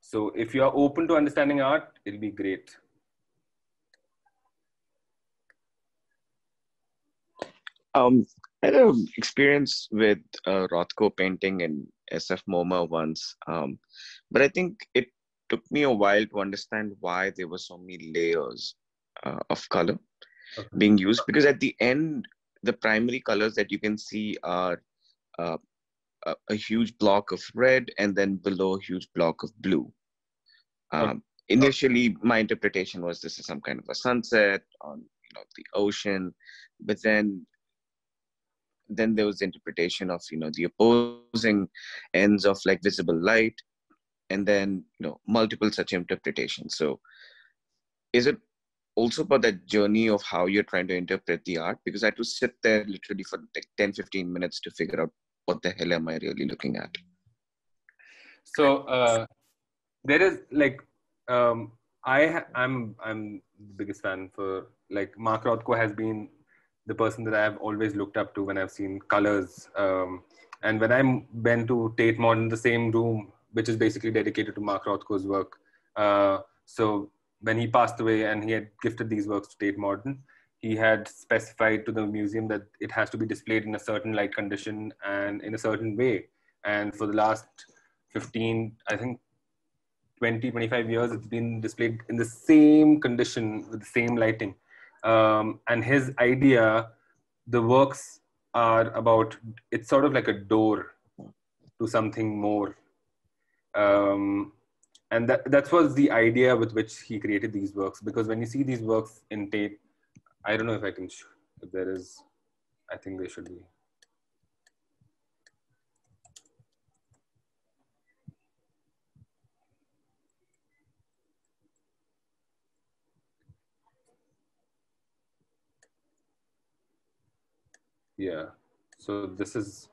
So if you are open to understanding art, it'll be great. I had an experience with Rothko painting in SF MoMA once, but I think it took me a while to understand why there were so many layers of color being used, because at the end the primary colors that you can see are a huge block of red and then below a huge block of blue. Initially my interpretation was this is some kind of a sunset on the ocean. But then there was the interpretation of, the opposing ends of like visible light, and then, multiple such interpretations. So is it also about that journey of how you're trying to interpret the art? Because I had to sit there literally for like 10, 15 minutes to figure out what the hell am I really looking at? So there is like, I'm the biggest fan for like Mark Rothko has been the person that I've always looked up to when I've seen colors. And when I went to Tate Modern, the same room, which is basically dedicated to Mark Rothko's work. So when he passed away and he had gifted these works to Tate Modern, he had specified to the museum that it has to be displayed in a certain light condition and in a certain way. And for the last 15, I think 20, 25 years, it's been displayed in the same condition with the same lighting. And his idea, the works are about, it's sort of like a door to something more. And that was the idea with which he created these works. Because when you see these works in tape, I don't know if I can, if there is, I think they should be. Yeah, so this is,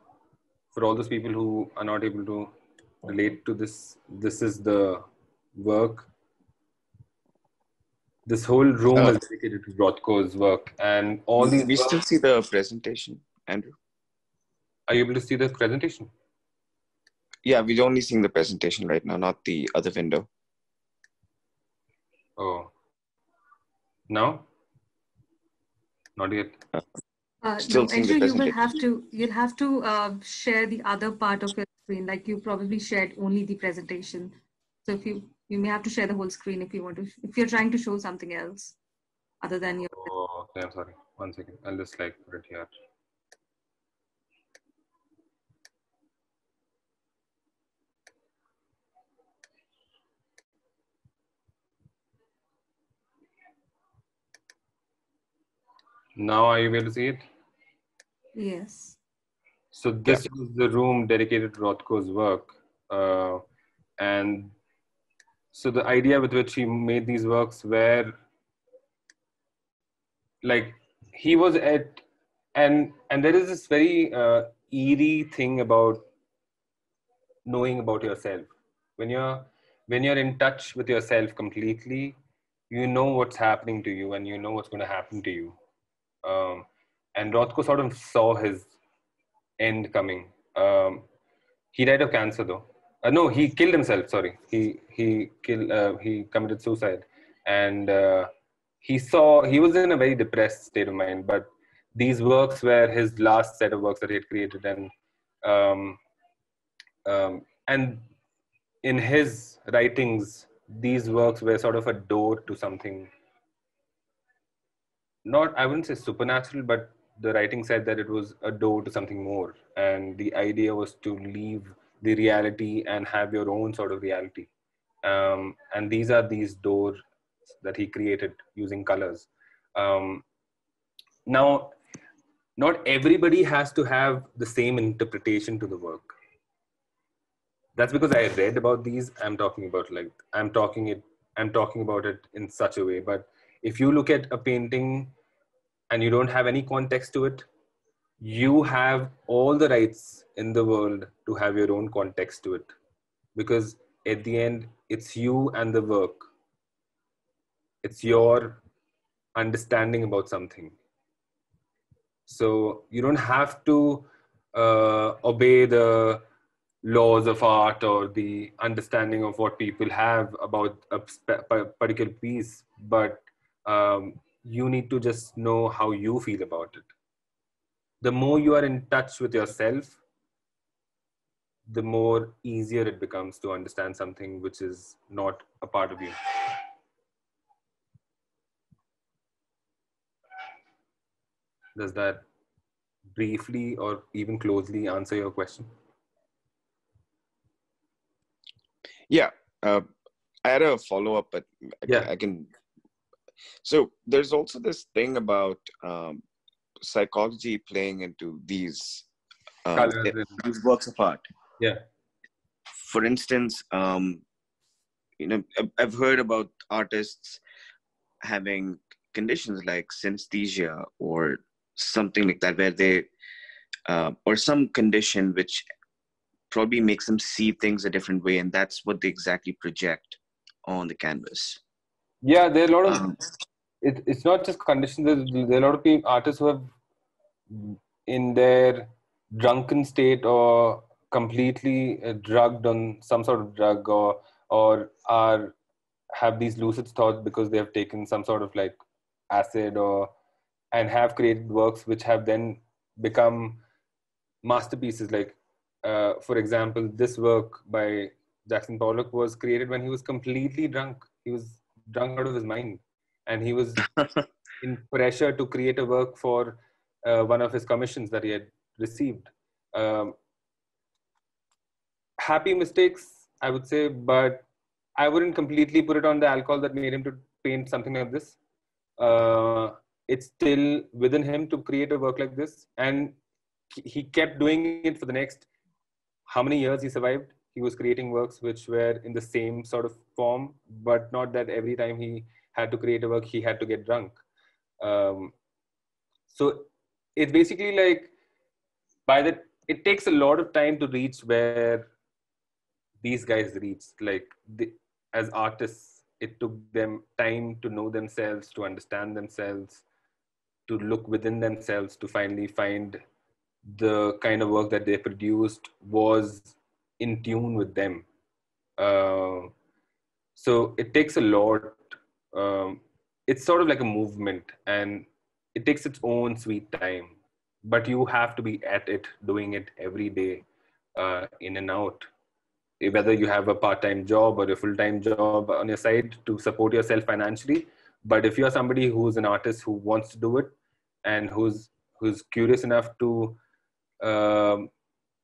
for all those people who are not able to relate to this, this is the work. This whole room is dedicated to Rothko's work, and all these we still see the presentation, Andrew. Are you able to see the presentation? Yeah, we're only seeing the presentation right now, not the other window. Oh. Now? Not yet. Still no, Andrew, you will have to, you'll have to share the other part of your screen. Like you probably shared only the presentation. So if you, you may have to share the whole screen if you want to, if you're trying to show something else other than your. Oh, okay, I'm sorry. One second. I'll just like put it here. Now are you able to see it? Yes. So this is the room dedicated to Rothko's work. And so the idea with which he made these works were like he was at, and there is this very eerie thing about knowing about yourself. When you're in touch with yourself completely, you know what's happening to you and you know what's going to happen to you. And Rothko sort of saw his end coming. He died of cancer though. No, he killed himself, sorry. He committed suicide. And he was in a very depressed state of mind, but these works were his last set of works that he had created. And in his writings, these works were sort of a door to something. Not, I wouldn't say supernatural, but the writing said that it was a door to something more. And the idea was to leave the reality and have your own sort of reality. And these are these doors that he created using colors. Now, not everybody has to have the same interpretation to the work. That's because I read about these. I'm talking about it in such a way, but if you look at a painting and you don't have any context to it, you have all the rights in the world to have your own context to it. Because at the end, it's you and the work. It's your understanding about something. So you don't have to obey the laws of art or the understanding of what people have about a particular piece, but you need to just know how you feel about it. The more you are in touch with yourself, the more easier it becomes to understand something which is not a part of you. Does that briefly or even closely answer your question? Yeah, I had a follow-up, but yeah. I can So there's also this thing about psychology playing into these works of art. Yeah. For instance, you know, I've heard about artists having conditions like synesthesia or something like that, where they, or some condition which probably makes them see things a different way, and that's what they exactly project on the canvas. Yeah, there are a lot of, it's not just conditions, there are a lot of people, artists who have in their drunken state or completely drugged on some sort of drug, or are, have these lucid thoughts because they have taken some sort of like acid, or, and have created works which have then become masterpieces. Like, for example, this work by Jackson Pollock was created when he was completely drunk. He was drunk out of his mind, and he was in pressure to create a work for one of his commissions that he had received. Happy mistakes, I would say, but I wouldn't completely put it on the alcohol that made him to paint something like this. It's still within him to create a work like this, and he kept doing it for the next how many years he survived. He was creating works which were in the same sort of form, but not that every time he had to create a work, he had to get drunk. So it's basically like, by the, it takes a lot of time to reach where these guys reached. Like, as artists, it took them time to know themselves, to understand themselves, to look within themselves, to finally find the kind of work that they produced was in tune with them. So it takes a lot. It's sort of like a movement, and it takes its own sweet time, but you have to be at it, doing it every day, in and out. Whether you have a part-time job or a full-time job on your side to support yourself financially. But if you're somebody who's an artist who wants to do it, and who's curious enough to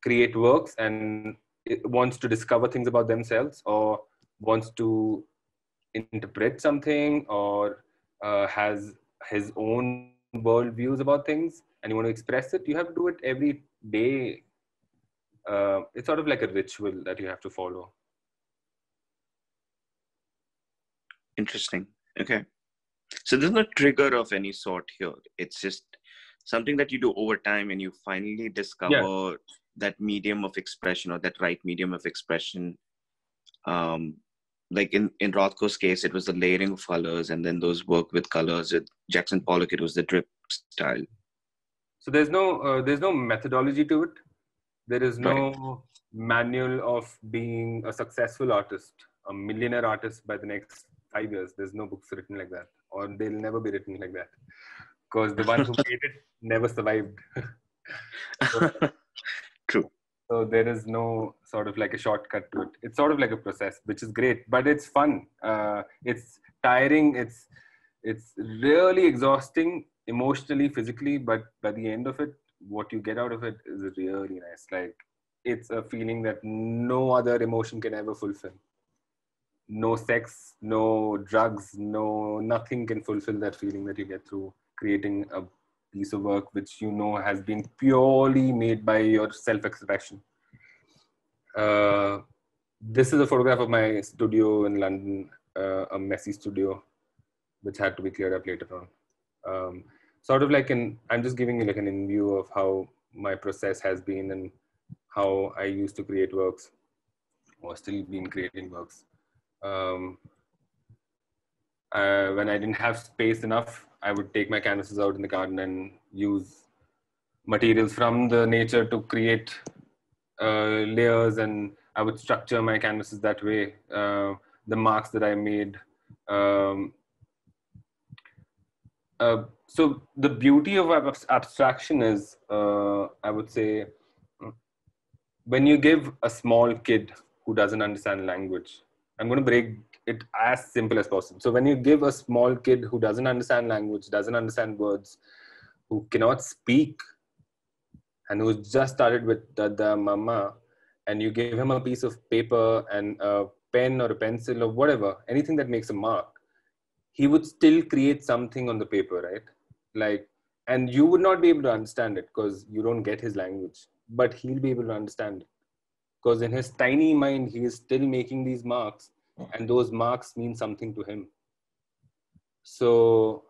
create works, and wants to discover things about themselves, or wants to interpret something, or has his own worldviews about things, and you want to express it, you have to do it every day. It's sort of like a ritual that you have to follow. Interesting. Okay. So there's no trigger of any sort here. It's just something that you do over time, and you finally discover that medium of expression, or that right medium of expression. Like in Rothko's case, it was the layering of colors, and then those work with colors. With Jackson Pollock, it was the drip style. So there's no methodology to it. There is no manual of being a successful artist, a millionaire artist by the next 5 years. There's no books written like that, or they'll never be written like that, because the one who made it never survived. True. So there is no sort of like a shortcut to it. It's sort of like a process, which is great, but it's fun. It's tiring. It's really exhausting emotionally, physically, but by the end of it, what you get out of it is really nice. Like, it's a feeling that no other emotion can ever fulfill. No sex, no drugs, no, nothing can fulfill that feeling that you get through creating a piece of work which you know has been purely made by your self-expression. This is a photograph of my studio in London, a messy studio, which had to be cleared up later on. Sort of like I'm just giving you like an in view of how my process has been, and how I used to create works, or still been creating works. When I didn't have space enough, I would take my canvases out in the garden and use materials from the nature to create layers, and I would structure my canvases that way. The marks that I made. So the beauty of abstraction is, I would say, when you give a small kid who doesn't understand language, I'm going to break it as simple as possible. So when you give a small kid who doesn't understand language, doesn't understand words, who cannot speak, and who just started with dada, mama, and you give him a piece of paper and a pen or a pencil or whatever, anything that makes a mark, he would still create something on the paper, right? Like, and you would not be able to understand it because you don't get his language, but he'll be able to understand it because in his tiny mind, he is still making these marks, and those marks mean something to him. So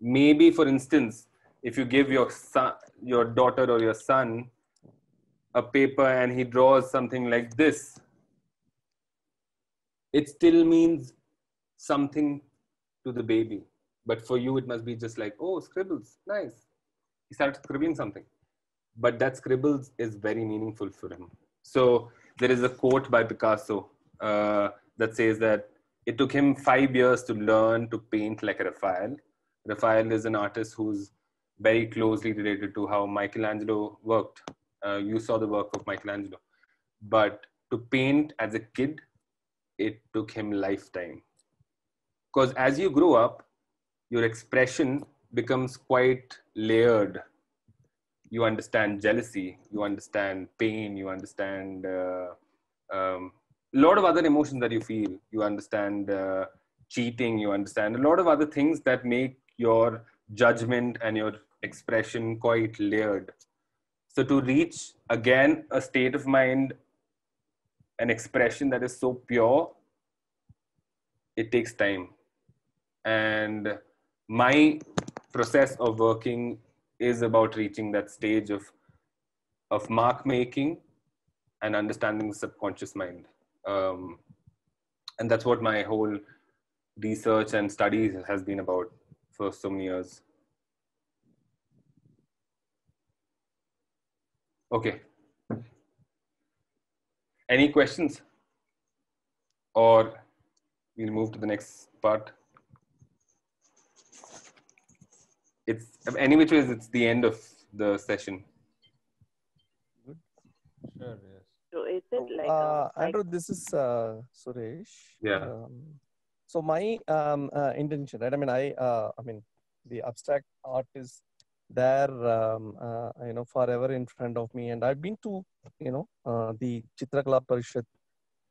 maybe, for instance, if you give your son, your daughter or your son a paper and he draws something like this, it still means something to the baby. But for you, it must be just like, oh, scribbles, nice. He started scribbling something. But that scribbles is very meaningful for him. So there is a quote by Picasso that says that it took him 5 years to learn to paint like Raphael. Raphael is an artist who's very closely related to how Michelangelo worked. You saw the work of Michelangelo. But to paint as a kid, it took him a lifetime. Because as you grow up, your expression becomes quite layered. You understand jealousy, you understand pain, you understand a lot of other emotions that you feel. You understand cheating, you understand a lot of other things that make your judgment and your expression quite layered. So to reach, again, a state of mind, an expression that is so pure, it takes time. And my process of working is about reaching that stage of mark making and understanding the subconscious mind. And that's what my whole research and studies has been about for so many years. Okay. Any questions? Or we'll move to the next part. It's any which ways, it's the end of the session. Good. Sure. Yes. So is it like Andrew? This is Suresh. Yeah. So my intention, right? I mean, the abstract art is there, you know, forever in front of me, and I've been to, you know, the Chitrakala Parishad,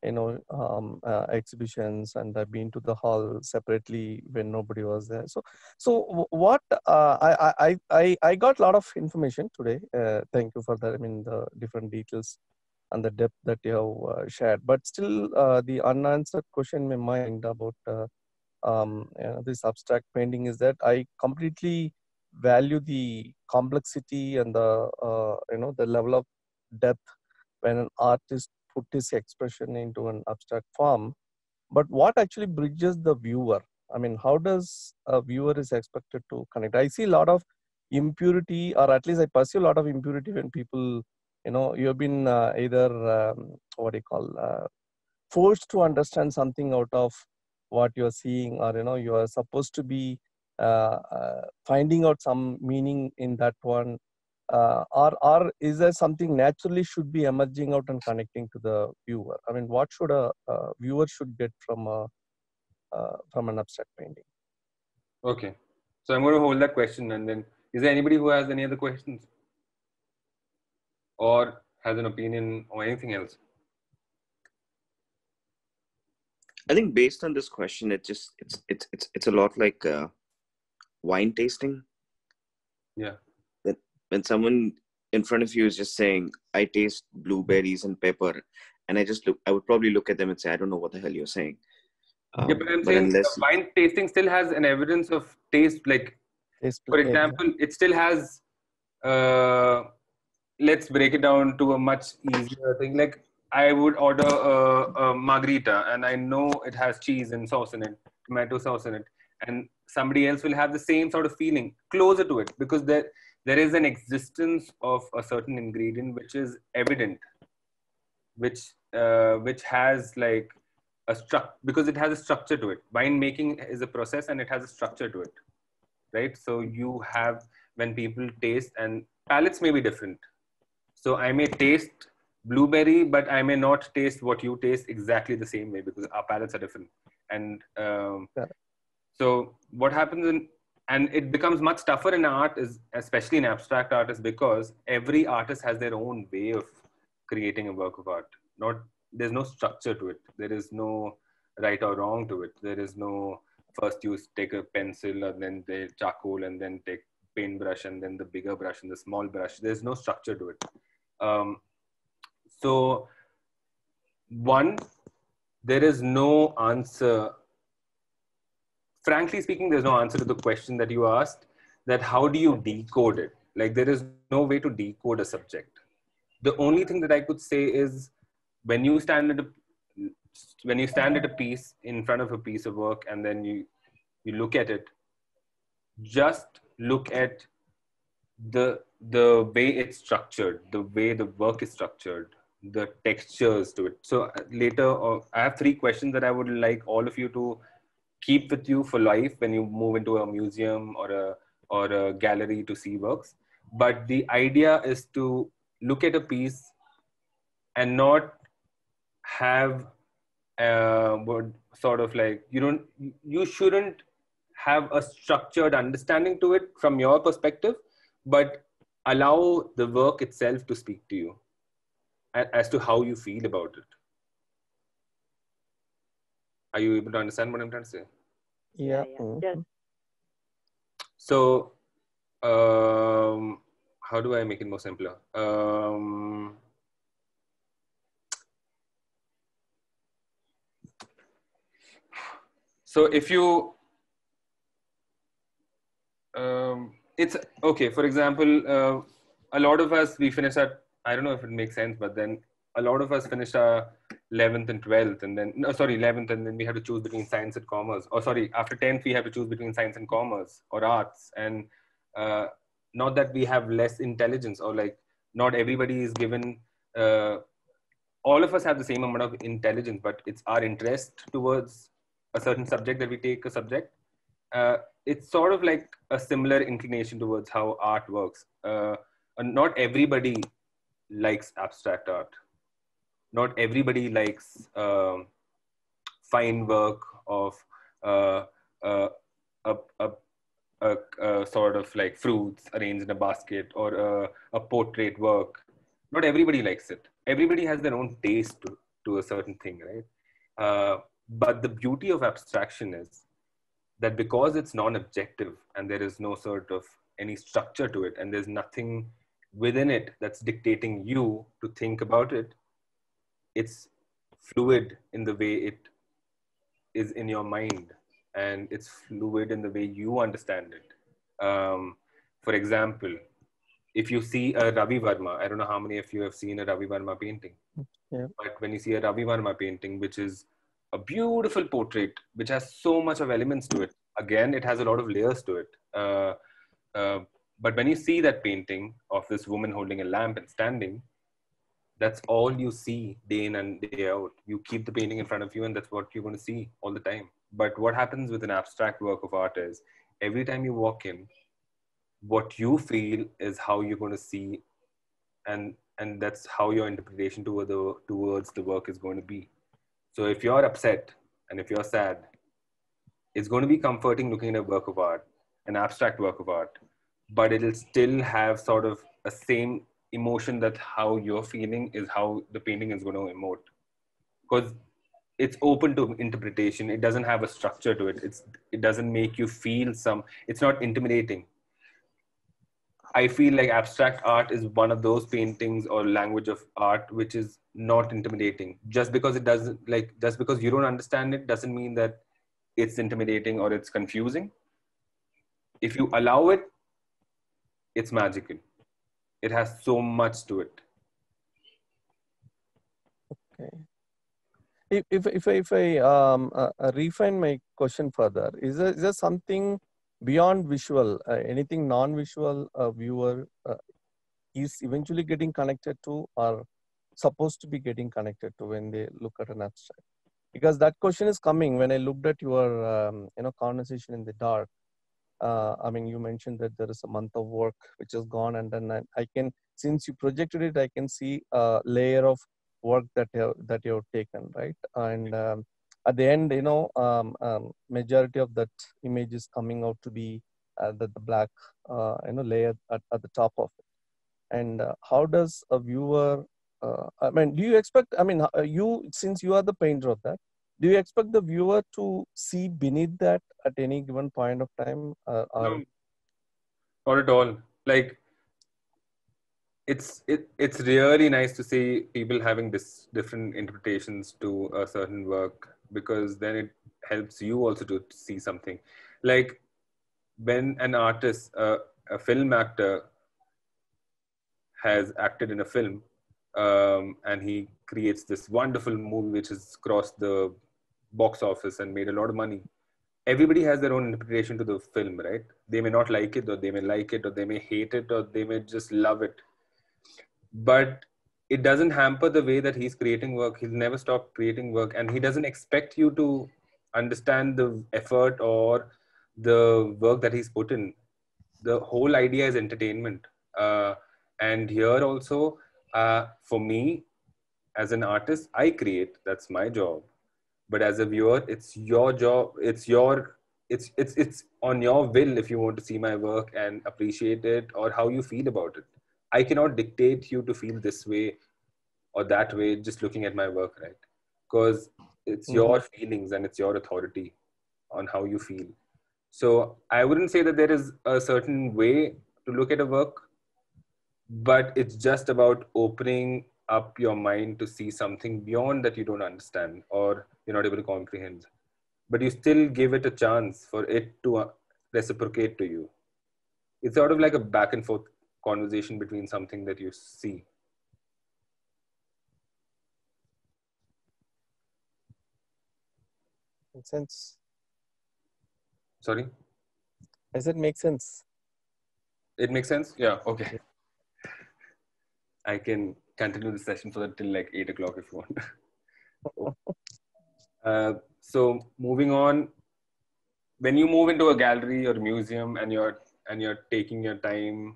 you know, exhibitions, and I've been to the hall separately when nobody was there. So what I got a lot of information today. Thank you for that. I mean, the different details and the depth that you have shared. But still, the unanswered question in my mind about you know, this abstract painting is that I completely value the complexity and the you know, the level of depth when an artist put his expression into an abstract form, but what actually bridges the viewer? I mean, how does a viewer is expected to connect? I see a lot of impurity, or at least I perceive a lot of impurity when people, you know, you've been either, what do you call, forced to understand something out of what you're seeing, or, you know, you are supposed to be finding out some meaning in that one. Or is there something naturally should be emerging out and connecting to the viewer? I mean, what should a viewer should get from an abstract painting? Okay, so I'm going to hold that question, and then is there anybody who has any other questions or has an opinion or anything else? I think based on this question, it just it's a lot like wine tasting. Yeah. When someone in front of you is just saying, I taste blueberries and pepper, and I would probably look at them and say, I don't know what the hell you're saying. Yeah, but I'm saying unless... wine tasting still has an evidence of taste. Like, for example, it still has, let's break it down to a much easier thing. Like, I would order a margarita, and I know it has cheese and sauce in it, tomato sauce in it. And somebody else will have the same sort of feeling closer to it, because there is an existence of a certain ingredient which is evident, which has like a structure, because it has a structure to it. Wine making is a process and it has a structure to it, right? So you have, when people taste, and palates may be different. So I may taste blueberry, but I may not taste what you taste exactly the same way, because our palates are different. And so what happens in, and it becomes much tougher in art, is especially in abstract art, is because every artist has their own way of creating a work of art. There's no structure to it. There is no right or wrong to it. There is no first you take a pencil and then the charcoal and then take paintbrush and then the bigger brush and the small brush. There's no structure to it. So one, there is no answer. Frankly speaking, there's no answer to the question that you asked, that how do you decode it? Like there is no way to decode a subject. The only thing that I could say is when you stand at a piece, in front of a piece of work, and then you look at it, just look at the way it's structured, the way the work is structured, the textures to it. So later, I have three questions that I would like all of you to keep with you for life when you move into a museum or a gallery to see works. But the idea is to look at a piece and not have sort of like, you shouldn't have a structured understanding to it from your perspective, but allow the work itself to speak to you as to how you feel about it. Are you able to understand what I'm trying to say? Yeah. So, how do I make it more simpler? So if you, it's okay, for example, a lot of us, we finish our, I don't know if it makes sense, but then a lot of us finished our 11th and 12th, and then, no, sorry, 11th, and then we had to choose between science and commerce. Or sorry, after 10th, we have to choose between science and commerce or arts. And not that we have less intelligence, or like, not everybody is given, all of us have the same amount of intelligence, but it's our interest towards a certain subject that we take a subject. It's sort of like a similar inclination towards how art works. And not everybody likes abstract art. Not everybody likes fine work of a sort of like fruits arranged in a basket, or a portrait work. Not everybody likes it. Everybody has their own taste to a certain thing, right? But the beauty of abstraction is that because it's non-objective and there is no sort of any structure to it, and there's nothing within it that's dictating you to think about it, it's fluid in the way it is in your mind, and it's fluid in the way you understand it. For example, if you see a Ravi Varma, I don't know how many of you have seen a Ravi Varma painting, but when you see a Ravi Varma painting, which is a beautiful portrait, which has so much of elements to it, again, it has a lot of layers to it. But when you see that painting of this woman holding a lamp and standing, that's all you see day in and day out. You keep the painting in front of you, and that's what you're going to see all the time. But what happens with an abstract work of art is, every time you walk in, what you feel is how you're going to see, and that's how your interpretation towards the work is going to be. So if you're upset and if you're sad, it's going to be comforting looking at a work of art, an abstract work of art, but it'll still have sort of a same emotion that how you're feeling is how the painting is going to emote. Because it's open to interpretation. It doesn't have a structure to it. It doesn't make you feel some, it's not intimidating. I feel like abstract art is one of those paintings or language of art which is not intimidating. Just because it doesn't, like, just because you don't understand it doesn't mean that it's intimidating or it's confusing. If you allow it, it's magical. It has so much to it. Okay. If I refine my question further, is there something beyond visual, anything non-visual viewer is eventually getting connected to or supposed to be getting connected to when they look at an abstract? Because that question is coming when I looked at your conversation in the dark. I mean, you mentioned that there is a month of work which is gone, and then I can, since you projected it, I can see a layer of work that you have taken, right? And at the end, majority of that image is coming out to be the black, layer at the top of it. And how does a viewer? I mean, do you expect? I mean, you, since you are the painter of that, Do you expect the viewer to see beneath that at any given point of time? No, not at all. Like, it's really nice to see people having this different interpretations to a certain work, because then it helps you also to see something. Like when an artist, a film actor has acted in a film, and he creates this wonderful movie which has crossed the box office and made a lot of money. Everybody has their own interpretation to the film, right? They may not like it, or they may like it, or they may hate it, or they may just love it. But it doesn't hamper the way that he's creating work. He'll never stop creating work, and he doesn't expect you to understand the effort or the work that he's put in. The whole idea is entertainment. And here also, for me, as an artist, I create. That's my job. But as a viewer, it's your job. It's on your will if you want to see my work and appreciate it, or how you feel about it. I cannot dictate you to feel this way or that way just looking at my work, right? Because it's your feelings and it's your authority on how you feel. So I wouldn't say that there is a certain way to look at a work, but it's just about opening up your mind to see something beyond that you don't understand or you're not able to comprehend, but you still give it a chance for it to reciprocate to you. It's sort of like a back and forth conversation between something that you see. Makes sense. Sorry? I said make sense. It makes sense? Yeah, okay. I can continue the session for that till like 8 o'clock if you want. So moving on, when you move into a gallery or museum and you're taking your time,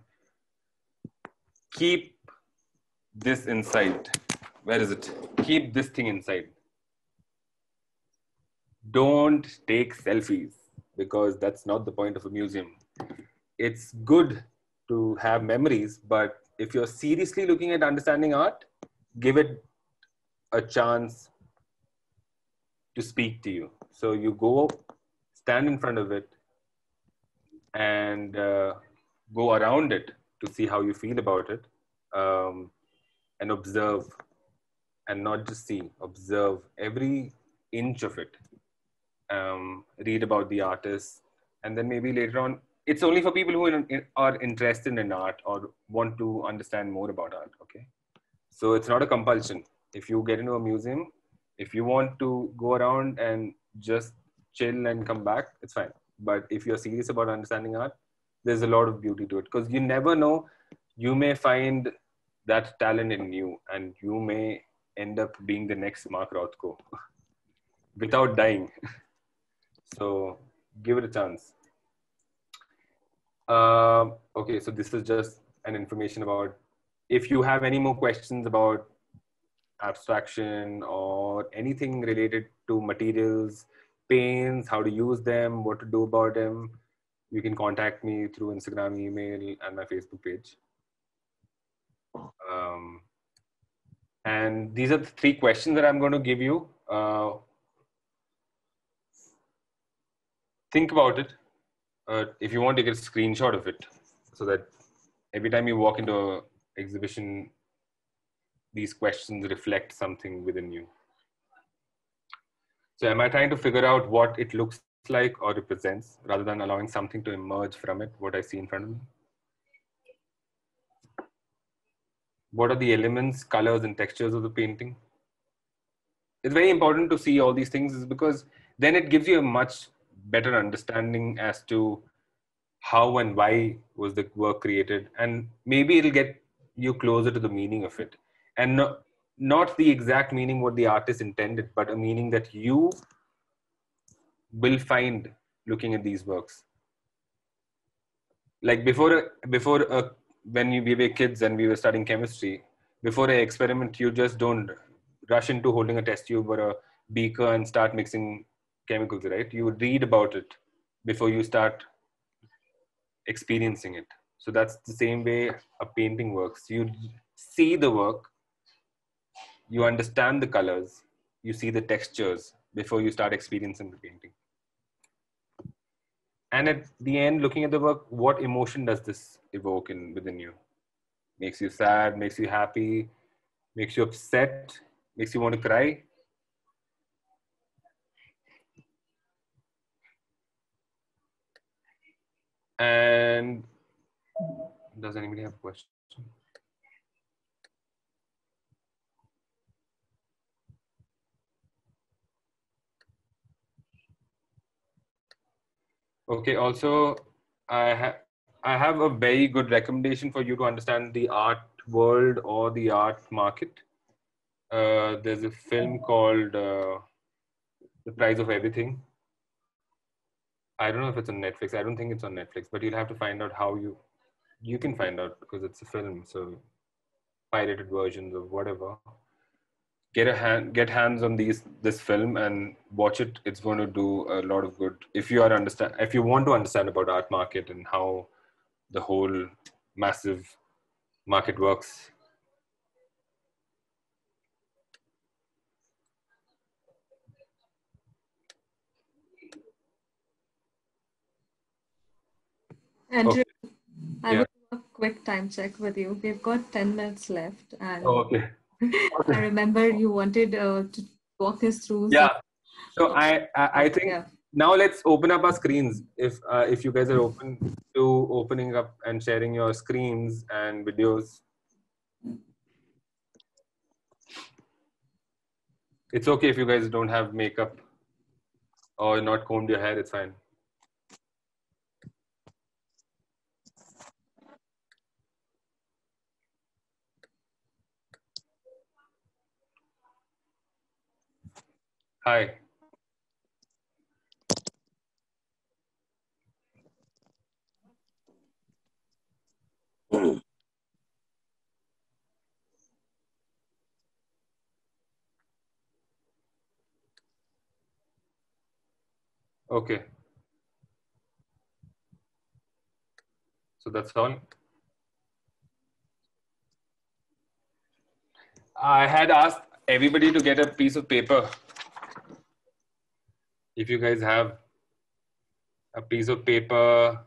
keep this inside. Where is it? Keep this thing inside. Don't take selfies, because that's not the point of a museum. It's good to have memories, but if you're seriously looking at understanding art, give it a chance to speak to you. So you go stand in front of it and go around it to see how you feel about it, and observe, and not just see, observe every inch of it. Read about the artist, and then maybe later on, it's only for people who are interested in art or want to understand more about art, okay? So it's not a compulsion. If you get into a museum, if you want to go around and just chill and come back, it's fine. But if you're serious about understanding art, there's a lot of beauty to it, because you never know, you may find that talent in you and you may end up being the next Mark Rothko without dying. So give it a chance. Okay, so this is just an information about, if you have any more questions about abstraction or anything related to materials, paints, how to use them, what to do about them, you can contact me through Instagram, email, and my Facebook page. And these are the three questions that I'm going to give you. Think about it. If you want to get a screenshot of it, so that every time you walk into an exhibition, these questions reflect something within you. So am I trying to figure out what it looks like or represents, rather than allowing something to emerge from it, what I see in front of me? What are the elements, colors, and textures of the painting? It's very important to see all these things, is because then it gives you a much better understanding as to how and why was the work created, and maybe it'll get you closer to the meaning of it, and not the exact meaning what the artist intended, but a meaning that you will find looking at these works. Like when we were kids and we were studying chemistry, before an experiment, you just don't rush into holding a test tube or a beaker and start mixing chemicals, right? You would read about it before you start experiencing it. So that's the same way a painting works. You see the work, you understand the colors, you see the textures, before you start experiencing the painting. And at the end, looking at the work, what emotion does this evoke in within you? Makes you sad, makes you happy, makes you upset, makes you want to cry? And does anybody have a question? Okay, also, I have a very good recommendation for you to understand the art world or the art market. There's a film called The Price of Everything. I don't know if it's on Netflix. I don't think it's on Netflix, but you'll have to find out how you can find out, because it's a film. So pirated versions of whatever. Get hands on this film and watch it. It's going to do a lot of good if you want to understand about art market and how the whole massive market works. Andrew, okay. I would do a quick time check with you. We've got 10 minutes left. And okay. Okay. I remember you wanted to walk us through. Yeah. So I think now let's open up our screens. If you guys are open to opening up and sharing your screens and videos. It's okay if you guys don't have makeup or not combed your hair, it's fine. Hi. Okay. So that's all. I had asked everybody to get a piece of paper. If you guys have a piece of paper,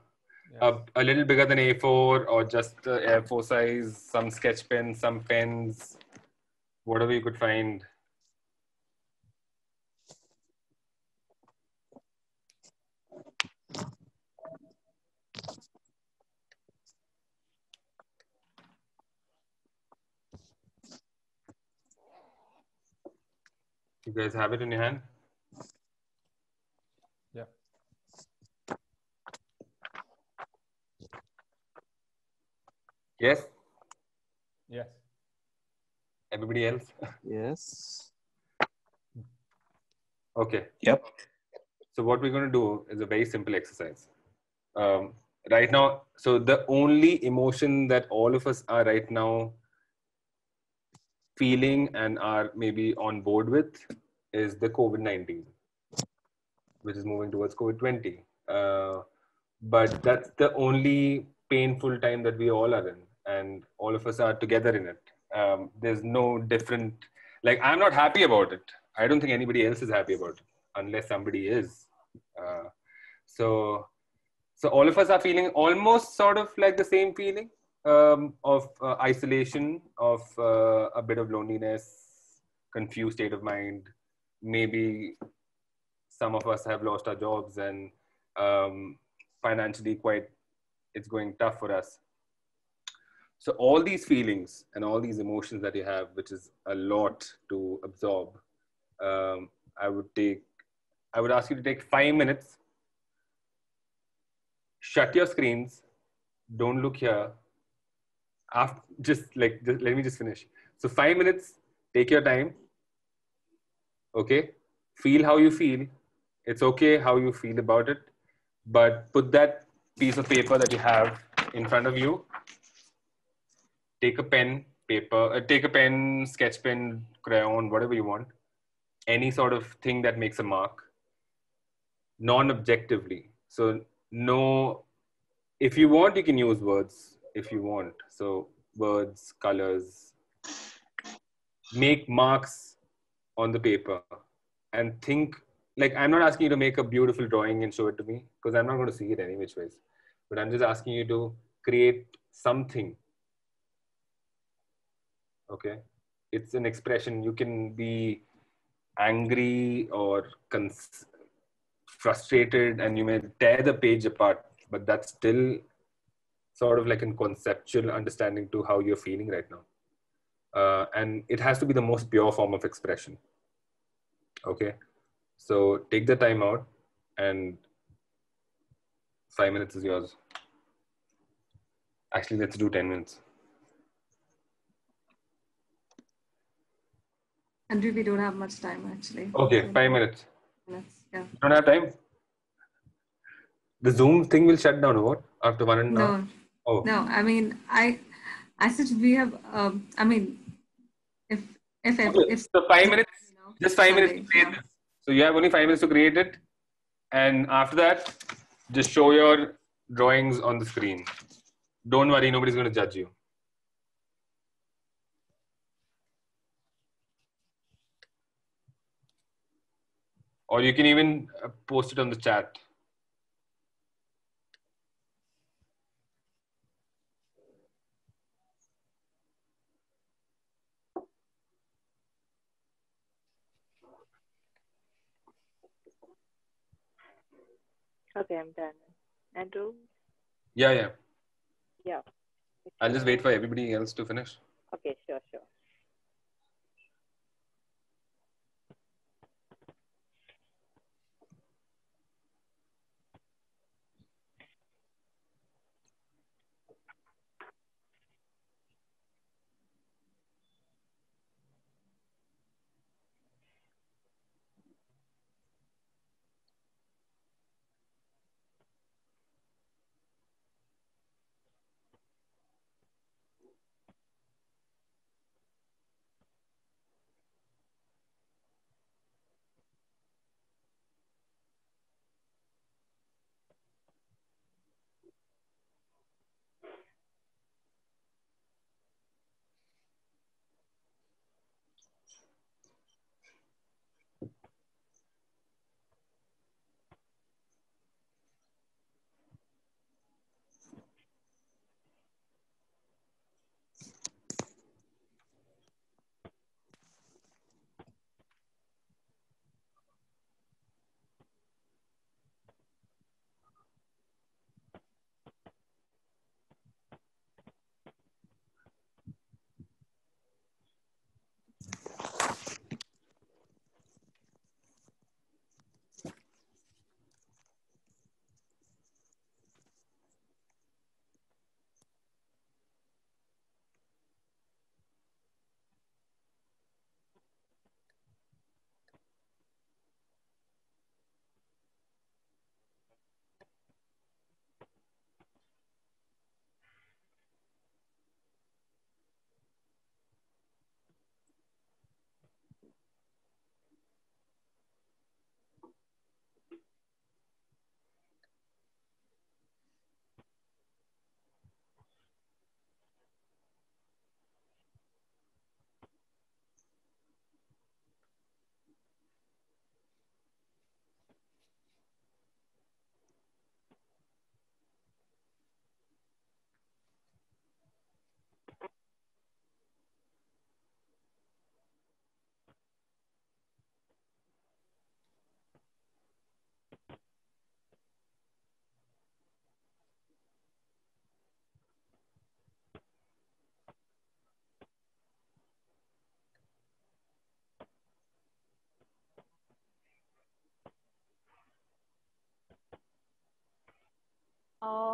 yeah, a little bigger than A4 or just A4 size, some sketch pens, some pens, whatever you could find. You guys have it in your hand? Yes. Yes. Everybody else? Yes. Okay. Yep. So what we're going to do is a very simple exercise. Right now, so the only emotion that all of us are right now feeling and are maybe on board with is the COVID-19, which is moving towards COVID-20. But that's the only painful time that we all are in. And all of us are together in it. There's no different, like, I'm not happy about it. I don't think anybody else is happy about it, unless somebody is. So all of us are feeling almost sort of like the same feeling of isolation, of a bit of loneliness, confused state of mind. Maybe some of us have lost our jobs and financially quite, it's going tough for us. So all these feelings and all these emotions that you have, which is a lot to absorb, I would ask you to take 5 minutes, shut your screens, don't look here. Let me just finish. So 5 minutes, take your time, okay? Feel how you feel. It's okay how you feel about it, but put that piece of paper that you have in front of you. Take a pen, paper, sketch pen, crayon, whatever you want. Any sort of thing that makes a mark. Non-objectively. So no, if you want, you can use words if you want. So words, colors, make marks on the paper. and think, like, I'm not asking you to make a beautiful drawing and show it to me, because I'm not going to see it any which ways, but I'm just asking you to create something. Okay. It's an expression. You can be angry or frustrated, and you may tear the page apart, but that's still sort of like a conceptual understanding to how you're feeling right now. And it has to be the most pure form of expression. Okay. So take the time out, and 5 minutes is yours. Actually, let's do 10 minutes. Andrew, we don't have much time actually. Okay, so 5 minutes. Yeah. You don't have time? The Zoom thing will shut down, what? After 1.5 hours? Oh. No, I mean, so 5 minutes, just 5 minutes to create this. So you have only 5 minutes to create it. And after that, just show your drawings on the screen. Don't worry, nobody's going to judge you. Or you can even post it on the chat. Okay, I'm done. Andrew? Yeah. I'll just wait for everybody else to finish. Okay, sure.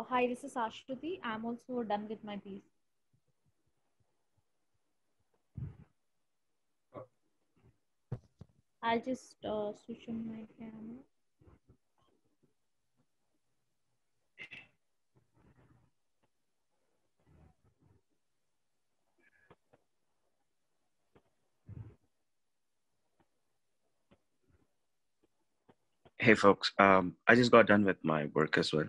Hi, this is Ashruti. I'm also done with my piece. I'll just switch on my camera. Hey folks, I just got done with my work as well.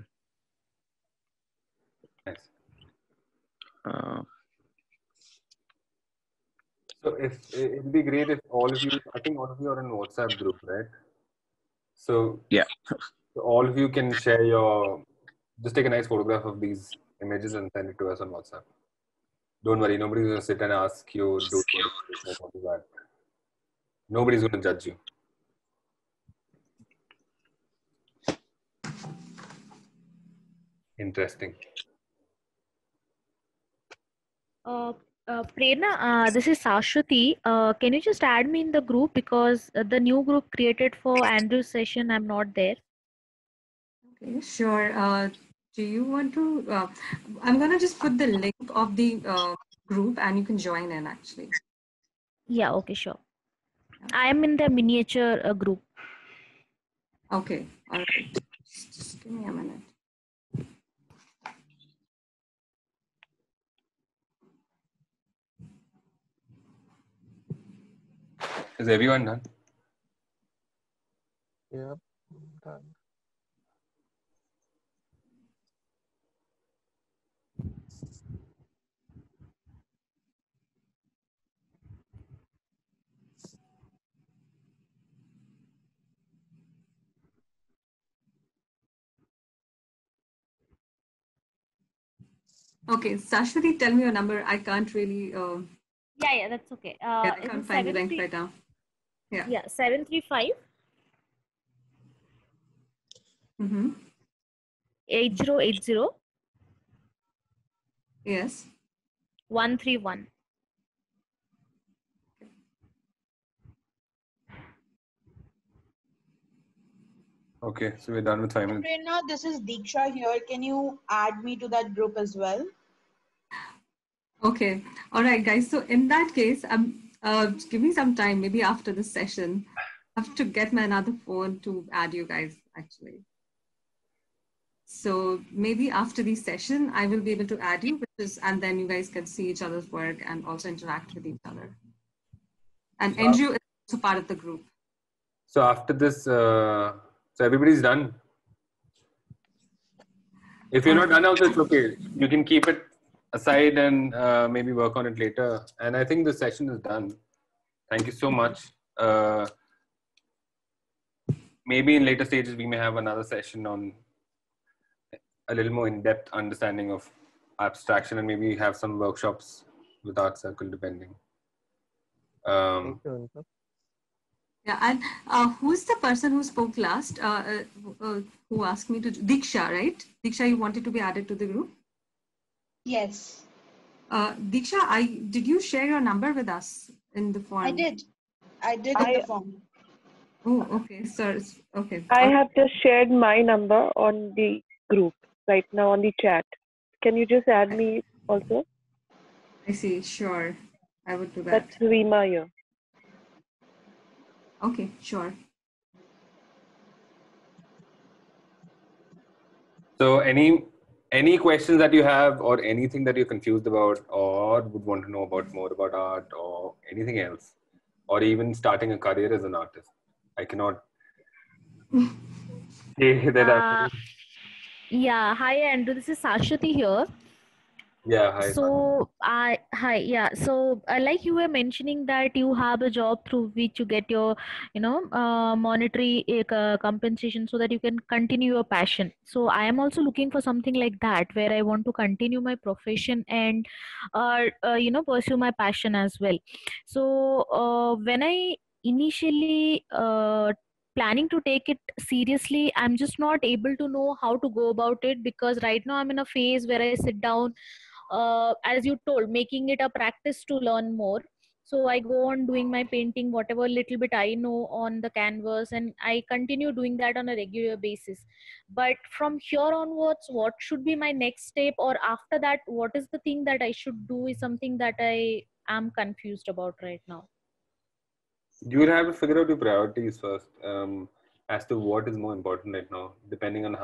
So it'd be great if all of you, I think all of you are in WhatsApp group, right? So yeah, so all of you can share your, just take a nice photograph of these images and send it to us on WhatsApp. Don't worry, nobody's going to sit and ask you, do this or do that. Nobody's going to judge you. Interesting. Prerna, this is Sashruti. Can you just add me in the group, because the new group created for Andrew's session, I'm not there. Okay, sure. Do you want to? I'm gonna just put the link of the group, and you can join in actually. Yeah. Okay. Sure. I am in the miniature group. Okay. All right. Just give me a minute. Is everyone done? Yeah, done. Okay, Sashwati, tell me your number. I can't really. Yeah, that's okay. Yeah, I can't find the link right now. Yeah. Yeah, 735. Mm-hmm. 8080. Yes. 131. Okay, so we're done with 5 minutes. Prerna, this is Diksha here. Can you add me to that group as well? Okay. All right, guys. So in that case, give me some time, maybe after this session. I have to get my another phone to add you guys, actually. So maybe after this session, I will be able to add you, and then you guys can see each other's work and also interact with each other. And Andrew is also part of the group. So after this, so everybody's done. If you're not done also, it's okay. You can keep it aside and maybe work on it later. And I think the session is done. Thank you so much. Maybe in later stages, we may have another session on a little more in-depth understanding of abstraction, and maybe have some workshops with Art Circle, depending. Yeah, and who's the person who spoke last, who asked me to, Diksha, right? Diksha, you wanted to be added to the group? Yes. Diksha, did you share your number with us in the form? I did in the form. Oh, okay. Sir, okay. I have just shared my number on the group right now on the chat. Can you just add me also? I see. Sure. I would do that. That's Reema here. Okay. Sure. So any questions that you have, or anything that you're confused about, or would want to know about more about art, or anything else, or even starting a career as an artist? I cannot say that. Yeah. Hi, Andrew. This is Sashruti here. Yeah. Hi. So hi. Yeah. So like you were mentioning that you have a job through which you get your, monetary compensation so that you can continue your passion. So I am also looking for something like that, where I want to continue my profession and, pursue my passion as well. So when I initially planning to take it seriously, I'm just not able to know how to go about it, because right now I'm in a phase where I sit down, as you told, making it a practice to learn more. So I go on doing my painting, whatever little bit I know on the canvas, and I continue doing that on a regular basis. But from here onwards, what should be my next step, or after that, what is the thing that I should do, is something that I am confused about right now. You will have to figure out your priorities first, as to what is more important right now, depending on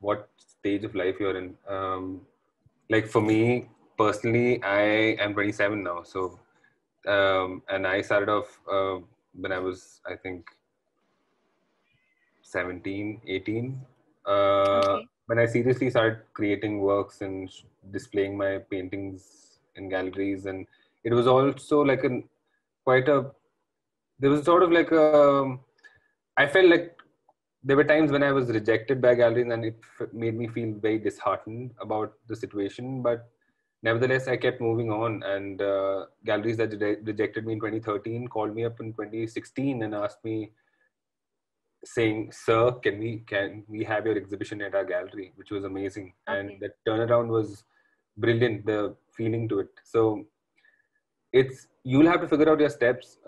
what stage of life you're in. Like for me personally, I am 27 now. So, and I started off when I was, I think, 17, 18. Okay. When I seriously started creating works and displaying my paintings in galleries, and it was also like there was sort of like a, I felt like there were times when I was rejected by galleries and it made me feel very disheartened about the situation. But nevertheless, I kept moving on, and galleries that rejected me in 2013 called me up in 2016 and asked me, saying, "Sir, can we have your exhibition at our gallery?" Which was amazing, okay. And the turnaround was brilliant. The feeling to it. So it's, you'll have to figure out your steps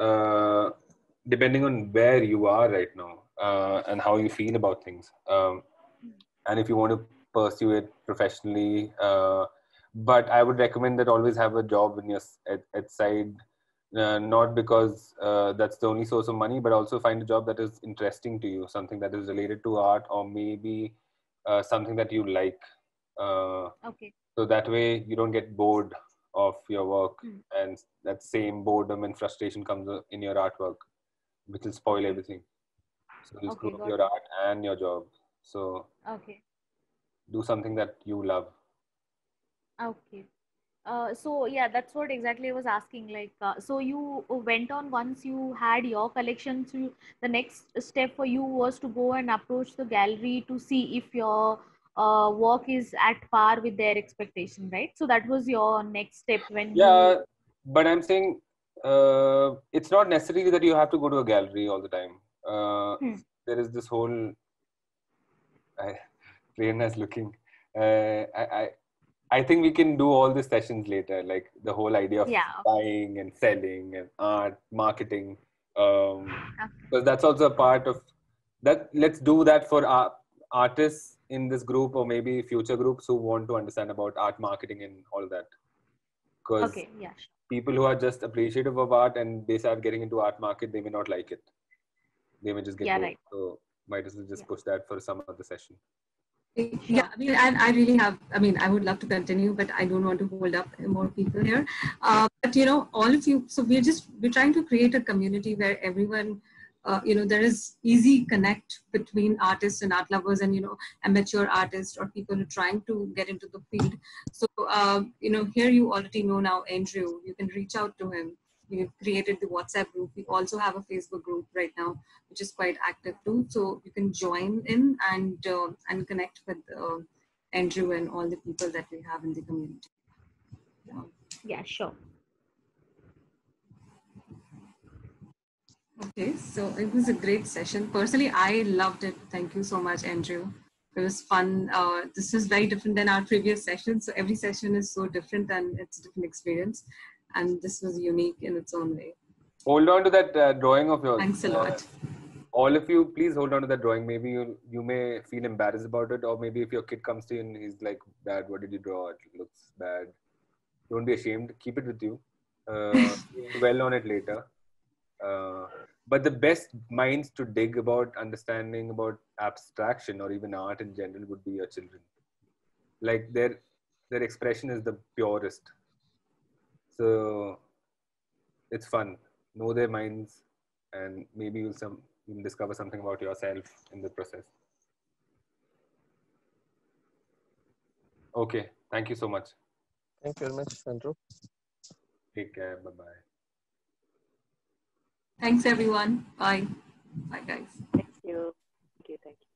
depending on where you are right now and how you feel about things, and if you want to pursue it professionally. But I would recommend that always have a job when you're at side, not because that's the only source of money, but also find a job that is interesting to you, something that is related to art, or maybe something that you like. Okay. So that way you don't get bored of your work, and that same boredom and frustration comes in your artwork, which will spoil everything. So you screw up your art and your job. So do something that you love. Okay. So yeah, that's what exactly I was asking. Like, so you went on, once you had your collection, so the next step for you was to go and approach the gallery to see if your work is at par with their expectation, right? So that was your next step when you... But I'm saying it's not necessarily that you have to go to a gallery all the time. There is this whole... Prerna's looking. I think we can do all the sessions later, like the whole idea of buying and selling and art, marketing. Because that's also a part of that. Let's do that for our artists in this group, or maybe future groups who want to understand about art marketing and all that. Because people who are just appreciative of art and they start getting into art market, they may not like it. They may just get bored. Right. So might as well just push that for some other session. Yeah, I mean, I really have, I mean, I would love to continue, but I don't want to hold up more people here. But, you know, all of you, so we're trying to create a community where everyone, you know, there is easy connect between artists and art lovers and, you know, amateur artists or people who are trying to get into the field. So, you know, here you already know now Andrew, you can reach out to him. We've created the WhatsApp group. We also have a Facebook group right now, which is quite active too. So you can join in and connect with Andrew and all the people that we have in the community. Yeah, sure. Okay, so it was a great session. Personally, I loved it. Thank you so much, Andrew. It was fun. This is very different than our previous sessions. So every session is so different and it's a different experience. And this was unique in its own way. Hold on to that drawing of yours. Thanks a lot. All of you, please hold on to that drawing. Maybe you may feel embarrassed about it, or maybe if your kid comes to you and he's like, "Dad, what did you draw? It looks bad." Don't be ashamed. Keep it with you. Dwell on it later. But the best minds to dig about understanding about abstraction or even art in general would be your children. Like their expression is the purest. So it's fun. Know their minds, and maybe you'll discover something about yourself in the process. Okay, thank you so much. Thank you very much, Andrew. Take care. Bye bye. Thanks everyone. Bye. Bye guys. Thank you. Thank you. Thank you.